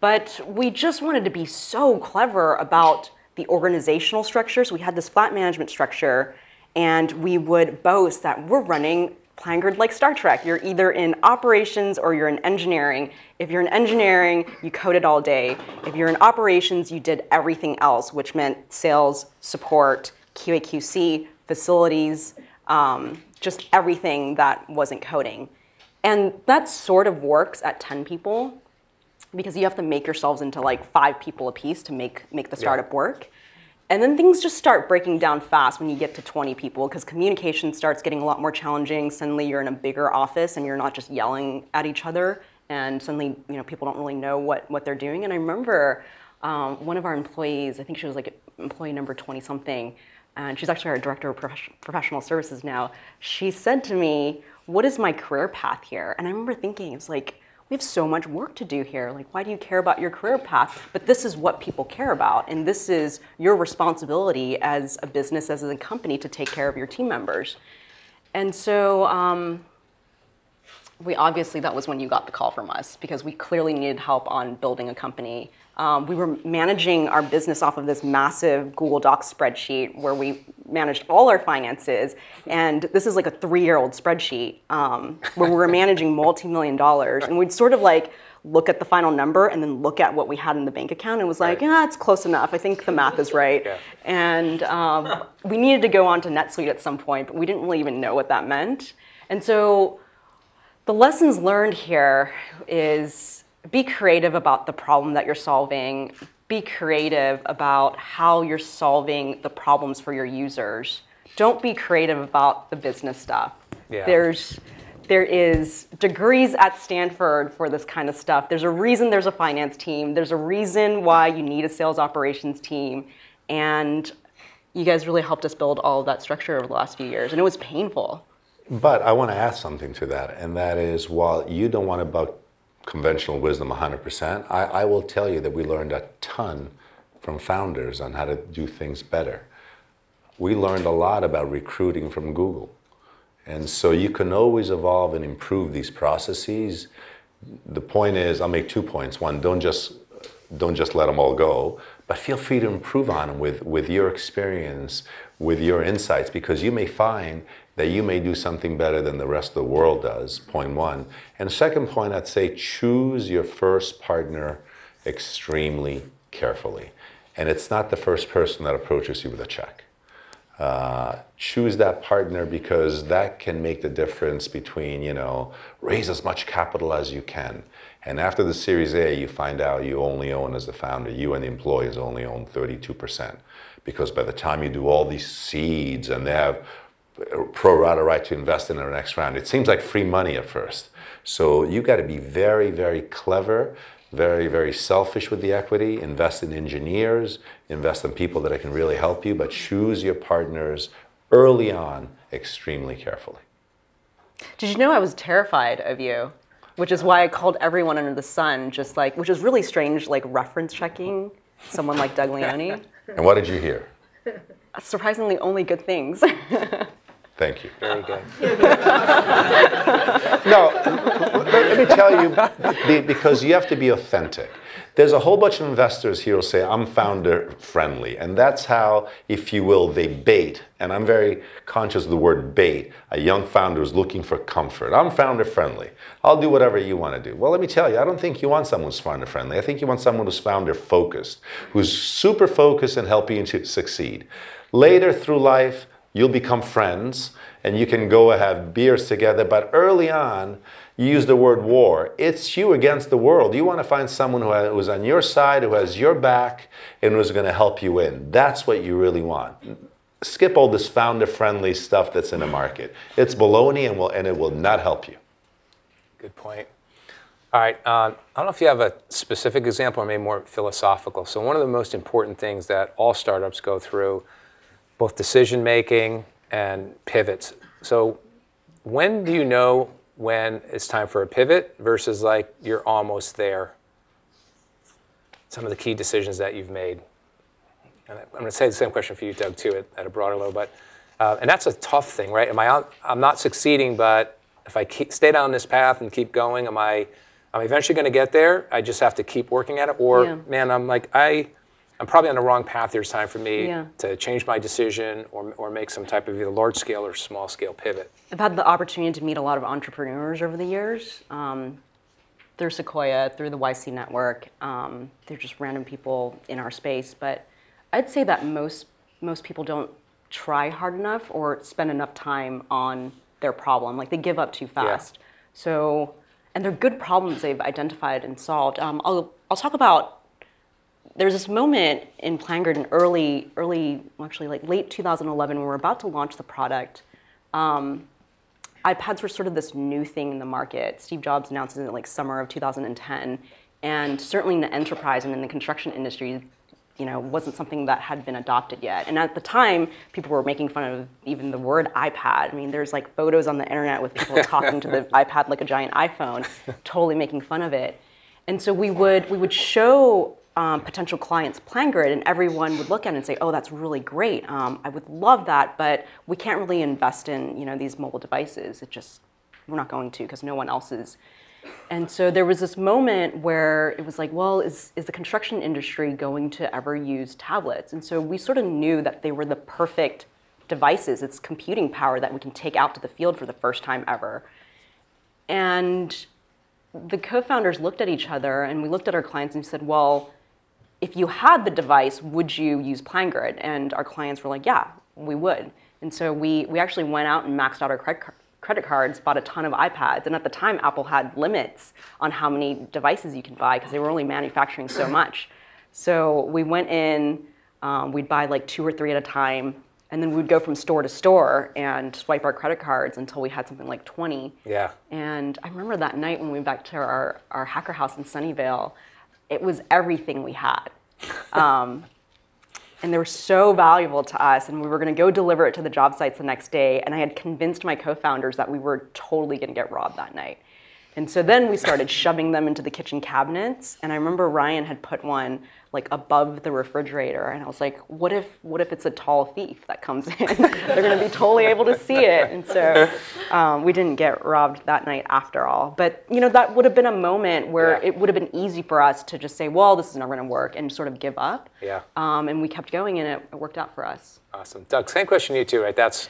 But we just wanted to be so clever about the organizational structure. So we had this flat management structure. And we would boast that we're running PlanGrid like Star Trek. You're either in operations or you're in engineering. If you're in engineering, you coded all day. If you're in operations, you did everything else, which meant sales, support, Q A Q C, facilities, um, just everything that wasn't coding. And that sort of works at ten people because you have to make yourselves into like five people apiece to make, make the startup yeah. work. And then things just start breaking down fast when you get to twenty people, because communication starts getting a lot more challenging. Suddenly you're in a bigger office and you're not just yelling at each other. And suddenly, you know, people don't really know what, what they're doing. And I remember um, one of our employees, I think she was like employee number twenty something, and she's actually our director of prof- professional services now. She said to me, what is my career path here? And I remember thinking, it's like, we have so much work to do here. Like, why do you care about your career path? But this is what people care about. And this is your responsibility as a business, as a company, to take care of your team members. And so um, we obviously, that was when you got the call from us, because we clearly needed help on building a company. Um, we were managing our business off of this massive Google Docs spreadsheet where we managed all our finances. And this is like a three-year-old spreadsheet um, where we were managing multi-million dollars. And we'd sort of like look at the final number and then look at what we had in the bank account and was like, right. yeah, it's close enough. I think the math is right. Yeah. And um, we needed to go on to NetSuite at some point, but we didn't really even know what that meant. And so the lessons learned here is, be creative about the problem that you're solving. Be creative about how you're solving the problems for your users. Don't be creative about the business stuff. Yeah. There's, there is degrees at Stanford for this kind of stuff. There's a reason there's a finance team. There's a reason why you need a sales operations team. And you guys really helped us build all of that structure over the last few years. And it was painful. But I want to add something to that. And that is, while you don't want to buck conventional wisdom one hundred percent, I, I will tell you that we learned a ton from founders on how to do things better. We learned a lot about recruiting from Google. And so you can always evolve and improve these processes. The point is, I'll make two points. One, don't just, don't just let them all go, but feel free to improve on them with, with your experience, with your insights, because you may find that you may do something better than the rest of the world does, point one. And second point, I'd say choose your first partner extremely carefully. And it's not the first person that approaches you with a check. Uh, choose that partner, because that can make the difference between, you know, raise as much capital as you can. And after the Series A, you find out you only own, as the founder, you and the employees only own thirty-two percent. Because by the time you do all these seeds and they have pro rata right to invest in their next round, it seems like free money at first. So you got to be very, very clever, very, very selfish with the equity, invest in engineers, invest in people that can really help you, but choose your partners early on extremely carefully. Did you know I was terrified of you? Which is why I called everyone under the sun, just like, which is really strange, like reference checking someone like Doug Leone. And what did you hear? Surprisingly, only good things. Thank you. Very good. No, let me tell you, because you have to be authentic. There's a whole bunch of investors here who say, I'm founder friendly. And that's how, if you will, they bait. And I'm very conscious of the word bait. A young founder is looking for comfort. I'm founder friendly. I'll do whatever you want to do. Well, let me tell you, I don't think you want someone who's founder friendly. I think you want someone who's founder focused, who's super focused and helping you to succeed. Later through life, you'll become friends, and you can go have beers together. But early on, you use the word war. It's you against the world. You want to find someone who is on your side, who has your back, and who's going to help you win. That's what you really want. Skip all this founder-friendly stuff that's in the market. It's baloney, and, will, and it will not help you. Good point. All right. Um, I don't know if you have a specific example, or maybe more philosophical. So one of the most important things that all startups go through, both decision making and pivots. So when do you know when it's time for a pivot versus like you're almost there? Some of the key decisions that you've made. And I'm going to say the same question for you, Doug, too, at, at a broader level. But uh, and that's a tough thing, right? Am I on, I'm not succeeding, but if I keep, stay down this path and keep going, am I? I'm eventually going to get there. I just have to keep working at it. Or yeah. man, I'm like I. I'm probably on the wrong path. There's time for me yeah. to change my decision or, or make some type of either large scale or small scale pivot. I've had the opportunity to meet a lot of entrepreneurs over the years um, through Sequoia, through the Y C network. Um, they're just random people in our space. But I'd say that most, most people don't try hard enough or spend enough time on their problem. Like they give up too fast. Yeah. So, and they're good problems they've identified and solved. Um, I'll, I'll talk about there's this moment in PlanGrid in early, early, actually like late two thousand eleven, when we were about to launch the product. Um, iPads were sort of this new thing in the market. Steve Jobs announced it in like summer of two thousand ten, and certainly in the enterprise and in the construction industry, you know, wasn't something that had been adopted yet. And at the time, people were making fun of even the word iPad. I mean, there's like photos on the internet with people talking to the iPad like a giant iPhone, totally making fun of it. And so we would we would show Um, potential clients PlanGrid, and everyone would look at it and say, oh, that's really great. Um, I would love that, but we can't really invest in you know, these mobile devices. It just, we're not going to because no one else is. And so there was this moment where it was like, well, is, is the construction industry going to ever use tablets? And so we sort of knew that they were the perfect devices. It's computing power that we can take out to the field for the first time ever. And the co-founders looked at each other, and we looked at our clients and said, well, if you had the device, would you use PlanGrid? And our clients were like, yeah, we would. And so we, we actually went out and maxed out our credit, credit cards, bought a ton of iPads. And at the time, Apple had limits on how many devices you can buy because they were only manufacturing so much. So we went in, um, we'd buy like two or three at a time. And then we'd go from store to store and swipe our credit cards until we had something like twenty. Yeah. And I remember that night when we went back to our, our hacker house in Sunnyvale, it was everything we had. Um, and they were so valuable to us, and we were going to go deliver it to the job sites the next day. And I had convinced my co-founders that we were totally going to get robbed that night. And so then we started shoving them into the kitchen cabinets. And I remember Ryan had put one like above the refrigerator. And I was like, what if, what if it's a tall thief that comes in? They're going to be totally able to see it. And so um, we didn't get robbed that night after all. But you know, that would have been a moment where yeah. it would have been easy for us to just say, well, this is never going to work, and sort of give up. Yeah. Um, and we kept going, and it, it worked out for us. Awesome. Doug, same question to you too, right? That's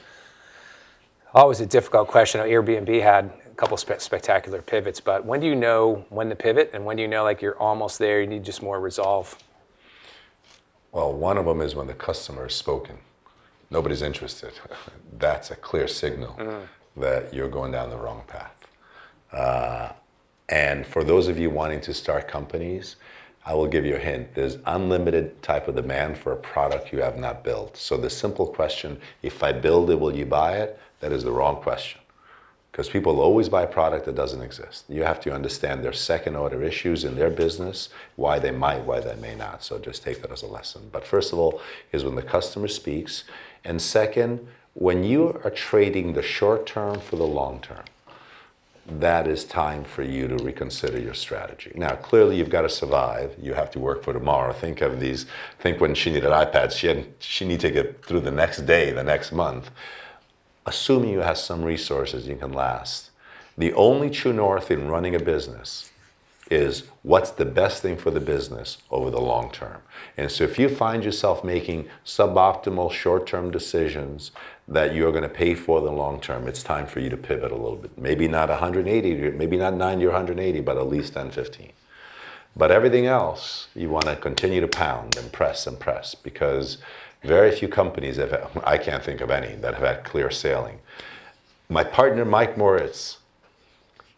always a difficult question. Airbnb had couple spe spectacular pivots, but when do you know when to pivot, and when do you know like you're almost there, you need just more resolve? Well, one of them is when the customer has spoken. Nobody's interested. That's a clear signal mm-hmm. that you're going down the wrong path. Uh, and for those of you wanting to start companies, I will give you a hint. There's unlimited type of demand for a product you have not built. So the simple question, if I build it, will you buy it? That is the wrong question. Because people always buy product that doesn't exist. You have to understand their second order issues in their business, why they might, why they may not. So just take that as a lesson. But first of all is when the customer speaks. And second, When you are trading the short term for the long term, that is time for you to reconsider your strategy. Now, clearly, you've got to survive. You have to work for tomorrow. Think of these. Think when she needed iPads, she had, she needed to get through the next day, the next month. Assuming you have some resources, you can last. The only true north in running a business is what's the best thing for the business over the long term. And so if you find yourself making suboptimal short-term decisions that you're going to pay for the long term, it's time for you to pivot a little bit. Maybe not one hundred eighty, maybe not ninety or one hundred eighty, but at least ten, fifteen. But everything else, you want to continue to pound and press and press, because very few companies have, I can't think of any, that have had clear sailing. My partner, Mike Moritz,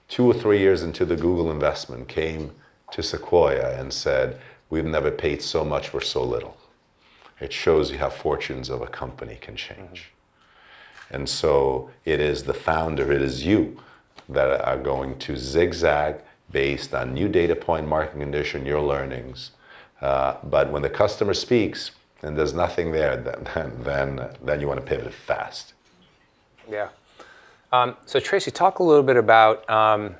two or three years into the Google investment, came to Sequoia and said, we've never paid so much for so little. It shows you how fortunes of a company can change. Mm-hmm. And so it is the founder, it is you, that are going to zigzag based on new data point, market condition, your learnings. Uh, but when the customer speaks and there's nothing there, then, then, then you want to pivot fast. Yeah. Um, so Tracy, talk a little bit about um,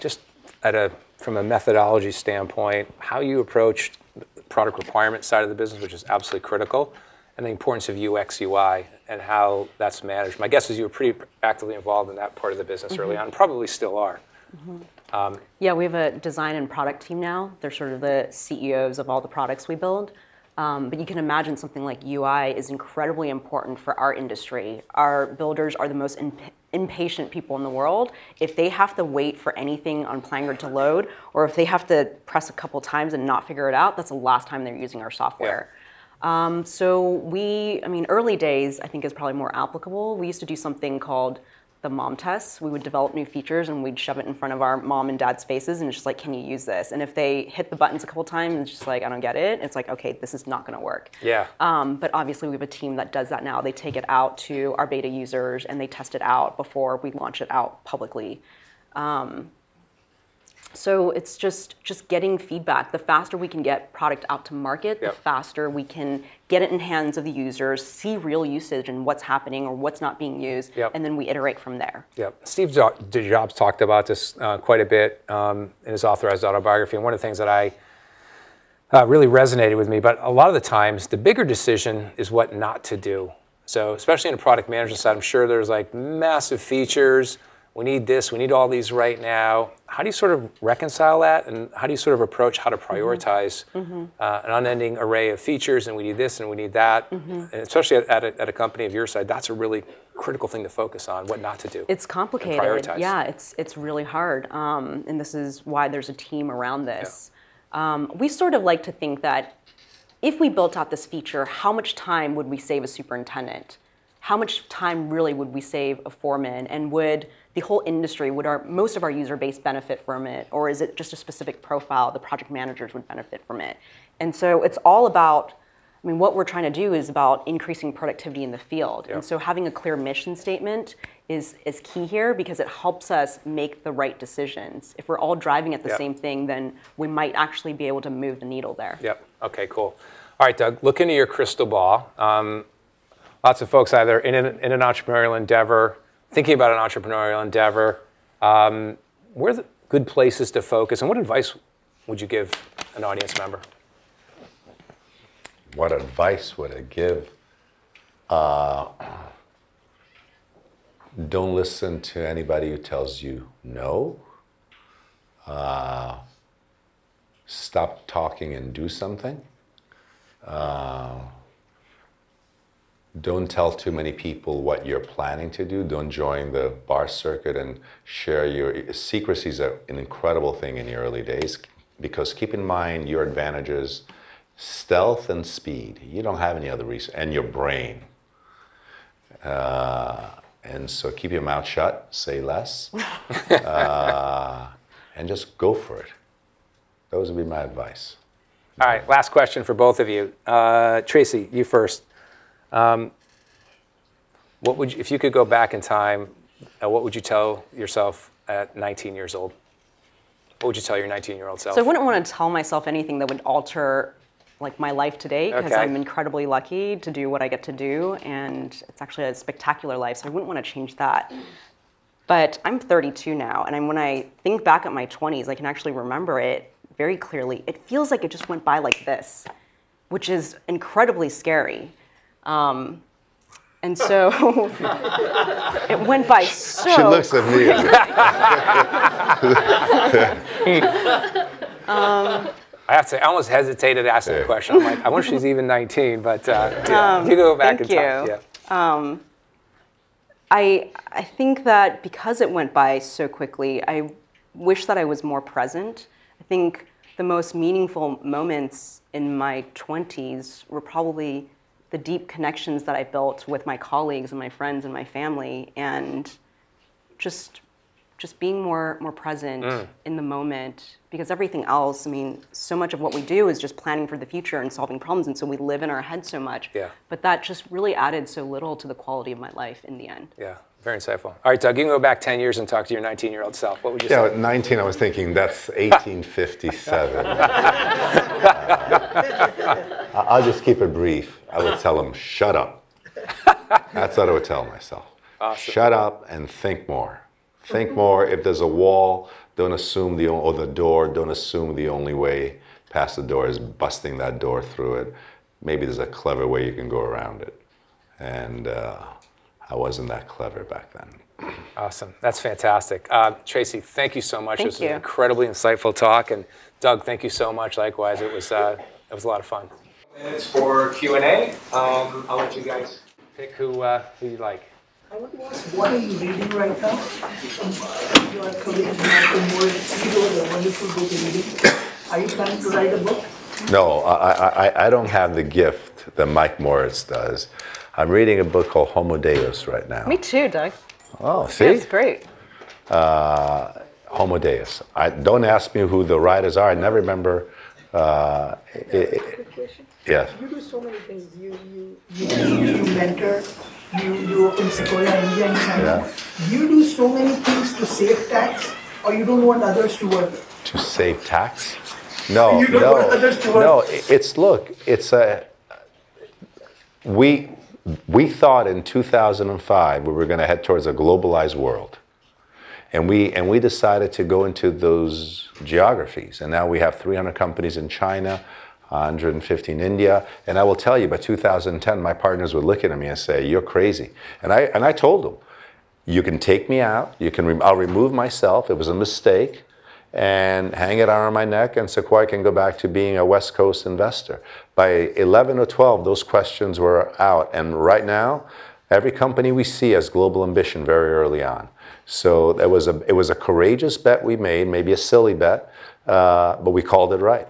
just at a, from a methodology standpoint, how you approached the product requirement side of the business, which is absolutely critical, and the importance of U X, U I, and how that's managed. My guess is you were pretty actively involved in that part of the business mm-hmm. early on, probably still are. Mm-hmm. um, yeah, we have a design and product team now. They're sort of the C E Os of all the products we build. Um, but you can imagine something like U I is incredibly important for our industry. Our builders are the most imp impatient people in the world. If they have to wait for anything on PlanGrid to load, or if they have to press a couple times and not figure it out, that's the last time they're using our software. Yeah. Um, so we, I mean, early days I think is probably more applicable. We used to do something called the mom tests. We would develop new features and we'd shove it in front of our mom and dad's faces and it's just like, can you use this? And if they hit the buttons a couple times and it's just like, I don't get it, it's like, okay, this is not gonna work. Yeah. Um, but obviously we have a team that does that now. They take it out to our beta users and they test it out before we launch it out publicly. Um, so it's just, just getting feedback. The faster we can get product out to market, yep. the faster we can get it in hands of the users, see real usage and what's happening or what's not being used, yep. and then we iterate from there. Yep. Steve Jobs talked about this uh, quite a bit um, in his Authorized Autobiography, and one of the things that I uh, really resonated with me, but a lot of the times, the bigger decision is what not to do. So especially in a product management side, I'm sure there's like massive features, we need this, we need all these right now. How do you sort of reconcile that, and how do you sort of approach how to prioritize mm-hmm. uh, an unending array of features, and we need this, and we need that, mm-hmm. and especially at, at, a, at a company of your side, that's a really critical thing to focus on, what not to do. It's complicated, prioritize. Yeah, it's, it's really hard, um, and this is why there's a team around this. Yeah. Um, we sort of like to think that if we built out this feature, how much time would we save a superintendent? How much time really would we save a foreman, and would the whole industry, would our, most of our user base benefit from it, or is it just a specific profile, the project managers would benefit from it? And so it's all about, I mean, what we're trying to do is about increasing productivity in the field. Yeah. And so having a clear mission statement is, is key here, because it helps us make the right decisions. If we're all driving at the yeah. same thing, then we might actually be able to move the needle there. Yep, okay, cool. All right, Doug, look into your crystal ball. Um, Lots of folks either in an, in an entrepreneurial endeavor, thinking about an entrepreneurial endeavor. Um, where are the good places to focus, and what advice would you give an audience member? What advice would I give? Uh, don't listen to anybody who tells you no. Uh, stop talking and do something. Uh, Don't tell too many people what you're planning to do. Don't join the bar circuit and share your... Secrecy is an incredible thing in your early days, because keep in mind your advantages, stealth and speed. You don't have any other reason, and your brain. Uh, and so keep your mouth shut, say less, uh, and just go for it. Those would be my advice. All right, last question for both of you. Uh, Tracy, you first. Um, what would you, if you could go back in time, uh, what would you tell yourself at nineteen years old? What would you tell your nineteen-year-old self? So I wouldn't want to tell myself anything that would alter like my life today, because okay. I'm incredibly lucky to do what I get to do, and it's actually a spectacular life, so I wouldn't want to change that. But I'm thirty-two now, and I'm, when I think back at my twenties, I can actually remember it very clearly. It feels like it just went by like this, which is incredibly scary. Um, and so it went by so She looks at me. um, I have to, I almost hesitated to ask the question. I'm like, I wonder if she's even nineteen, but uh, yeah. um, you go back thank and you. Talk. Yeah. Um, I, I think that because it went by so quickly, I wish that I was more present. I think the most meaningful moments in my twenties were probably the deep connections that I built with my colleagues and my friends and my family, and just just being more more present mm. in the moment, because everything else, I mean, so much of what we do is just planning for the future and solving problems, and so we live in our heads so much. Yeah. But that just really added so little to the quality of my life in the end. Yeah, very insightful. All right, Doug, you can go back ten years and talk to your nineteen-year-old self. What would you yeah, say? Yeah, at nineteen, I was thinking, that's eighteen fifty-seven. uh, I'll just keep it brief. I would tell them, shut up. That's what I would tell myself. Awesome. Shut up and think more. Think more. If there's a wall, don't assume the or the door. Don't assume the only way past the door is busting that door through it. Maybe there's a clever way you can go around it. And uh, I wasn't that clever back then. Awesome. That's fantastic. Uh, Tracy, thank you so much. Thank this you. was an incredibly insightful talk. And Doug, thank you so much. Likewise, it was uh, it was a lot of fun. Minutes for Q and A. Um, I'll let you guys pick who uh, who you like. I want to ask, what are you reading right now? Um, you are colleague Michael Moore, the wonderful book you're reading. Are you planning to write a book? No, I, I, I don't have the gift that Mike Moritz does. I'm reading a book called Homo Deus right now. Me too, Doug. Oh, see? That's great. Uh, Homo Deus. I, don't ask me who the writers are. I never remember. Uh, it, it, question. Yes. You do so many things. You, you, you, you mentor. You, you open Sequoia India and China. Yeah. You do so many things to save tax, or you don't want others to work? To save tax? No, you don't no, want others to work. no. It's look. It's a we we thought in two thousand five we were going to head towards a globalized world, and we and we decided to go into those geographies, and now we have three hundred companies in China. one hundred fifty in India, and I will tell you, by two thousand ten, my partners were looking at me and say, "You're crazy," and I and I told them, "You can take me out. You can. Re I'll remove myself. It was a mistake, and hang it around my neck, and Sequoia can go back to being a West Coast investor." By eleven or twelve, those questions were out, and right now, every company we see has global ambition very early on. So that was a it was a courageous bet we made, maybe a silly bet, uh, but we called it right.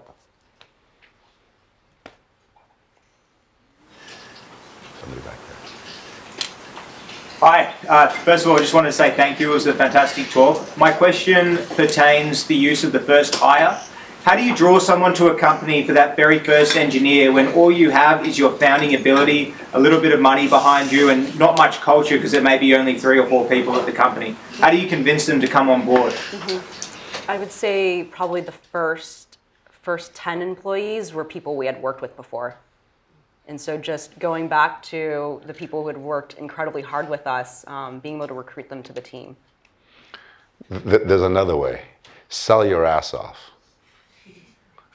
Hi, uh, first of all, I just wanted to say thank you. It was a fantastic talk. My question pertains to the use of the first hire. How do you draw someone to a company for that very first engineer when all you have is your founding ability, a little bit of money behind you, and not much culture because there may be only three or four people at the company? How do you convince them to come on board? Mm-hmm. I would say probably the first, first ten employees were people we had worked with before. And so just going back to the people who had worked incredibly hard with us, um, being able to recruit them to the team. There's another way. Sell your ass off.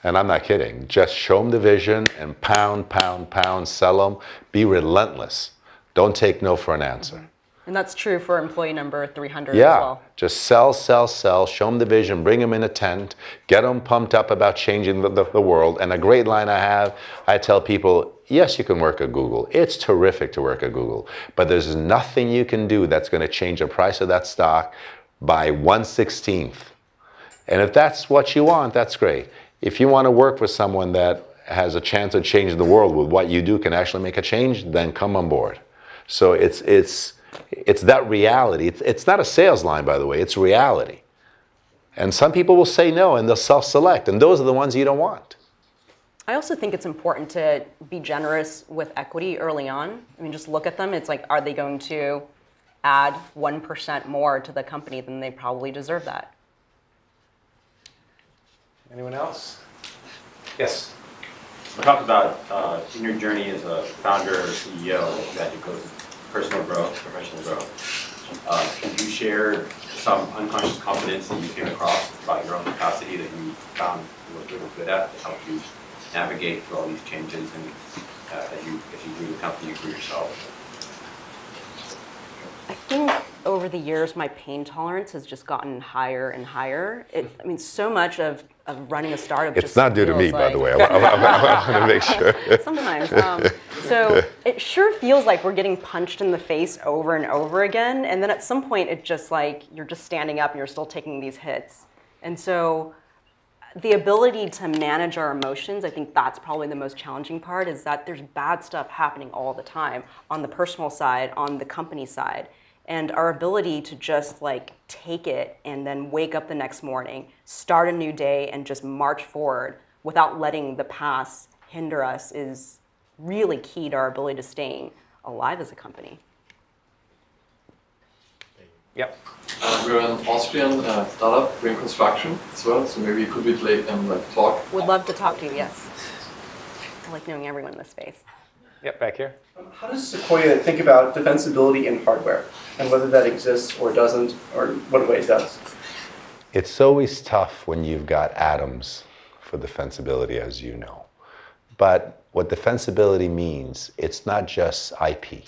And I'm not kidding. Just show them the vision and pound, pound, pound, sell them. Be relentless. Don't take no for an answer. And that's true for employee number three hundred yeah, as well. Yeah, just sell, sell, sell, show them the vision, bring them in a tent, get them pumped up about changing the, the, the world. And a great line I have, I tell people, yes, you can work at Google. It's terrific to work at Google. But there's nothing you can do that's going to change the price of that stock by one sixteenth. And if that's what you want, that's great. If you want to work with someone that has a chance of changing the world with what you do, can actually make a change, then come on board. So it's, it's, it's that reality. It's, it's not a sales line, by the way. It's reality. And some people will say no, and they'll self-select. And those are the ones you don't want. I also think it's important to be generous with equity early on. I mean, just look at them. It's like, are they going to add one percent more to the company than they probably deserve that? Anyone else? Yes. we talked about uh, in your journey as a founder or C E O that you go personal growth, professional growth. Uh, can you share some unconscious confidence that you came across about your own capacity that you found you were really good at to help you navigate through all these changes and uh, as you as you grew the company, you grew yourself? I think over the years, my pain tolerance has just gotten higher and higher. It, I mean, so much of, of running a startup. It's just not due to me, like, by the way. I want to make sure. Sometimes. Um, so it sure feels like we're getting punched in the face over and over again. And then at some point, it just like you're just standing up and you're still taking these hits. And so the ability to manage our emotions, I think that's probably the most challenging part, is that there's bad stuff happening all the time on the personal side, on the company side. And our ability to just like take it and then wake up the next morning, start a new day, and just march forward without letting the past hinder us is really key to our ability to staying alive as a company. Yep. Uh, we're an Austrian uh, startup doing construction as well, so maybe you could be late and like talk. Would love to talk to you, yes. I like knowing everyone in this space. Yep, back here. Um, how does Sequoia think about defensibility in hardware and whether that exists or doesn't, or what way it does? It's always tough when you've got atoms for defensibility, as you know. But what defensibility means, it's not just I P.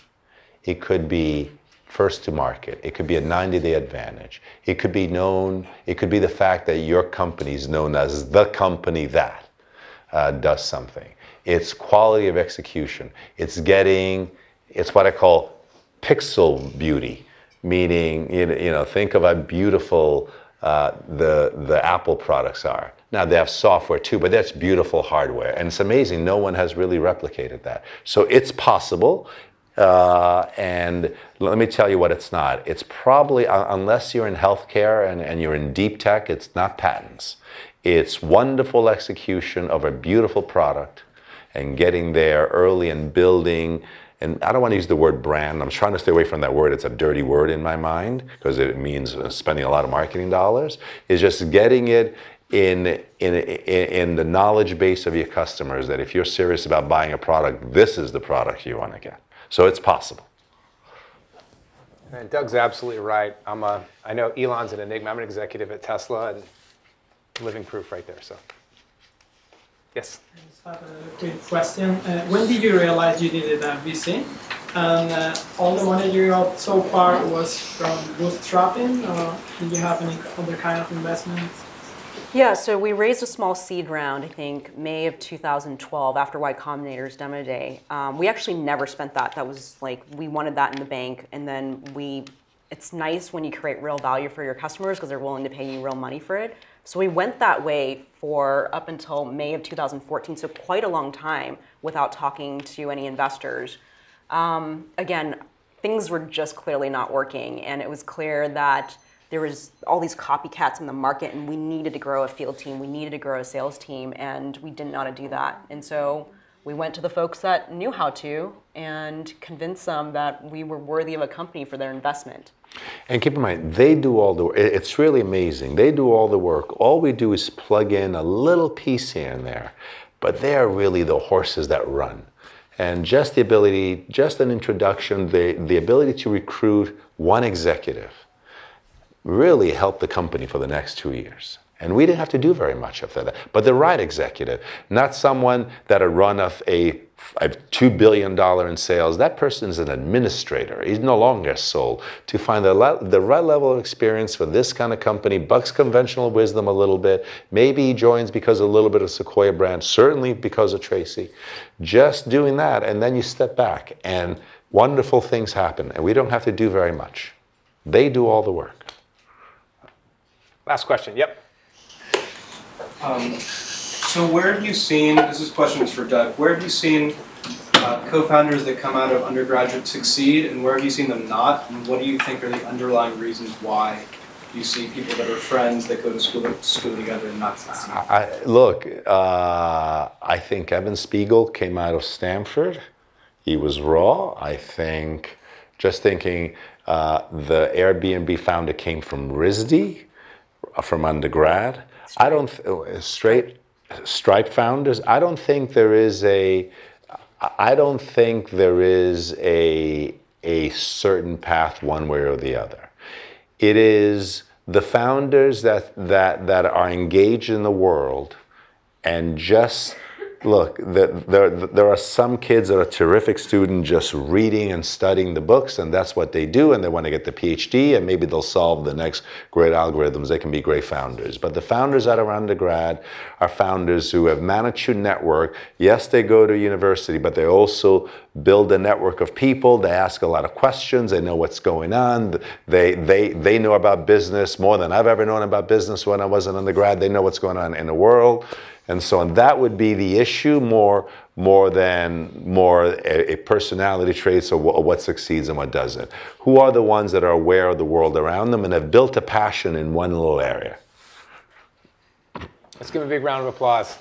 It could be first to market. It could be a ninety day advantage. It could be known, it could be the fact that your company is known as the company that uh, does something. It's quality of execution. It's getting, it's what I call pixel beauty, meaning, you know, think of how beautiful uh, the, the Apple products are. Now they have software too, but that's beautiful hardware. And it's amazing, no one has really replicated that. So it's possible. Uh, and let me tell you what it's not. It's probably, uh, unless you're in healthcare and, and you're in deep tech, it's not patents. It's wonderful execution of a beautiful product and getting there early and building. And I don't want to use the word brand. I'm trying to stay away from that word. It's a dirty word in my mind because it means spending a lot of marketing dollars. It's just getting it in, in, in the knowledge base of your customers that if you're serious about buying a product, this is the product you want to get. So it's possible. And Doug's absolutely right. I'm a, I know Elon's an enigma. I'm an executive at Tesla, and living proof right there. So, yes. I just have a quick question. Uh, when did you realize you needed a V C? And uh, all the money you got so far was from bootstrapping, or did you have any other kind of investments? Yeah, so we raised a small seed round, I think, May of two thousand twelve, after Y Combinator's demo day. Um, we actually never spent that. That was like, we wanted that in the bank. And then we, it's nice when you create real value for your customers because they're willing to pay you real money for it. So we went that way for up until May of two thousand fourteen, so quite a long time without talking to any investors. Um, again, things were just clearly not working. And it was clear that there was all these copycats in the market, and we needed to grow a field team. We needed to grow a sales team, and we didn't know how to do that. And so we went to the folks that knew how to and convinced them that we were worthy of a company for their investment. And keep in mind, they do all the work. It's really amazing. They do all the work. All we do is plug in a little piece here and there, but they are really the horses that run. And just the ability, just an introduction, the, the ability to recruit one executive really helped the company for the next two years. And we didn't have to do very much of that. But the right executive, not someone that had run off a, a two billion dollars in sales, that person is an administrator. He's no longer sold. To find the, the right level of experience for this kind of company, bucks conventional wisdom a little bit, maybe he joins because of a little bit of Sequoia brand, certainly because of Tracy. Just doing that, and then you step back, and wonderful things happen. And we don't have to do very much. They do all the work. Last question, yep. Um, so where have you seen, this is questions for Doug, where have you seen uh, co-founders that come out of undergraduate succeed, and where have you seen them not, and what do you think are the underlying reasons why you see people that are friends that go to school, school together and not succeed? I, look, uh, I think Evan Spiegel came out of Stanford. He was raw, I think. Just thinking, uh, the Airbnb founder came from R I S D. From undergrad. Straight. I don't, straight, Stripe founders, I don't think there is a, I don't think there is a, a certain path one way or the other. It is the founders that, that, that are engaged in the world and just, look, there, there, there are some kids that are terrific students just reading and studying the books, and that's what they do, and they want to get the PhD, and maybe they'll solve the next great algorithms. They can be great founders. But the founders that are undergrad are founders who have managed to network. Yes, they go to university, but they also build a network of people. They ask a lot of questions. They know what's going on. They, they, they know about business more than I've ever known about business when I was an undergrad. They know what's going on in the world. And so on, that would be the issue more, more than more a, a personality traits or, or what succeeds and what doesn't. Who are the ones that are aware of the world around them and have built a passion in one little area? Let's give a big round of applause.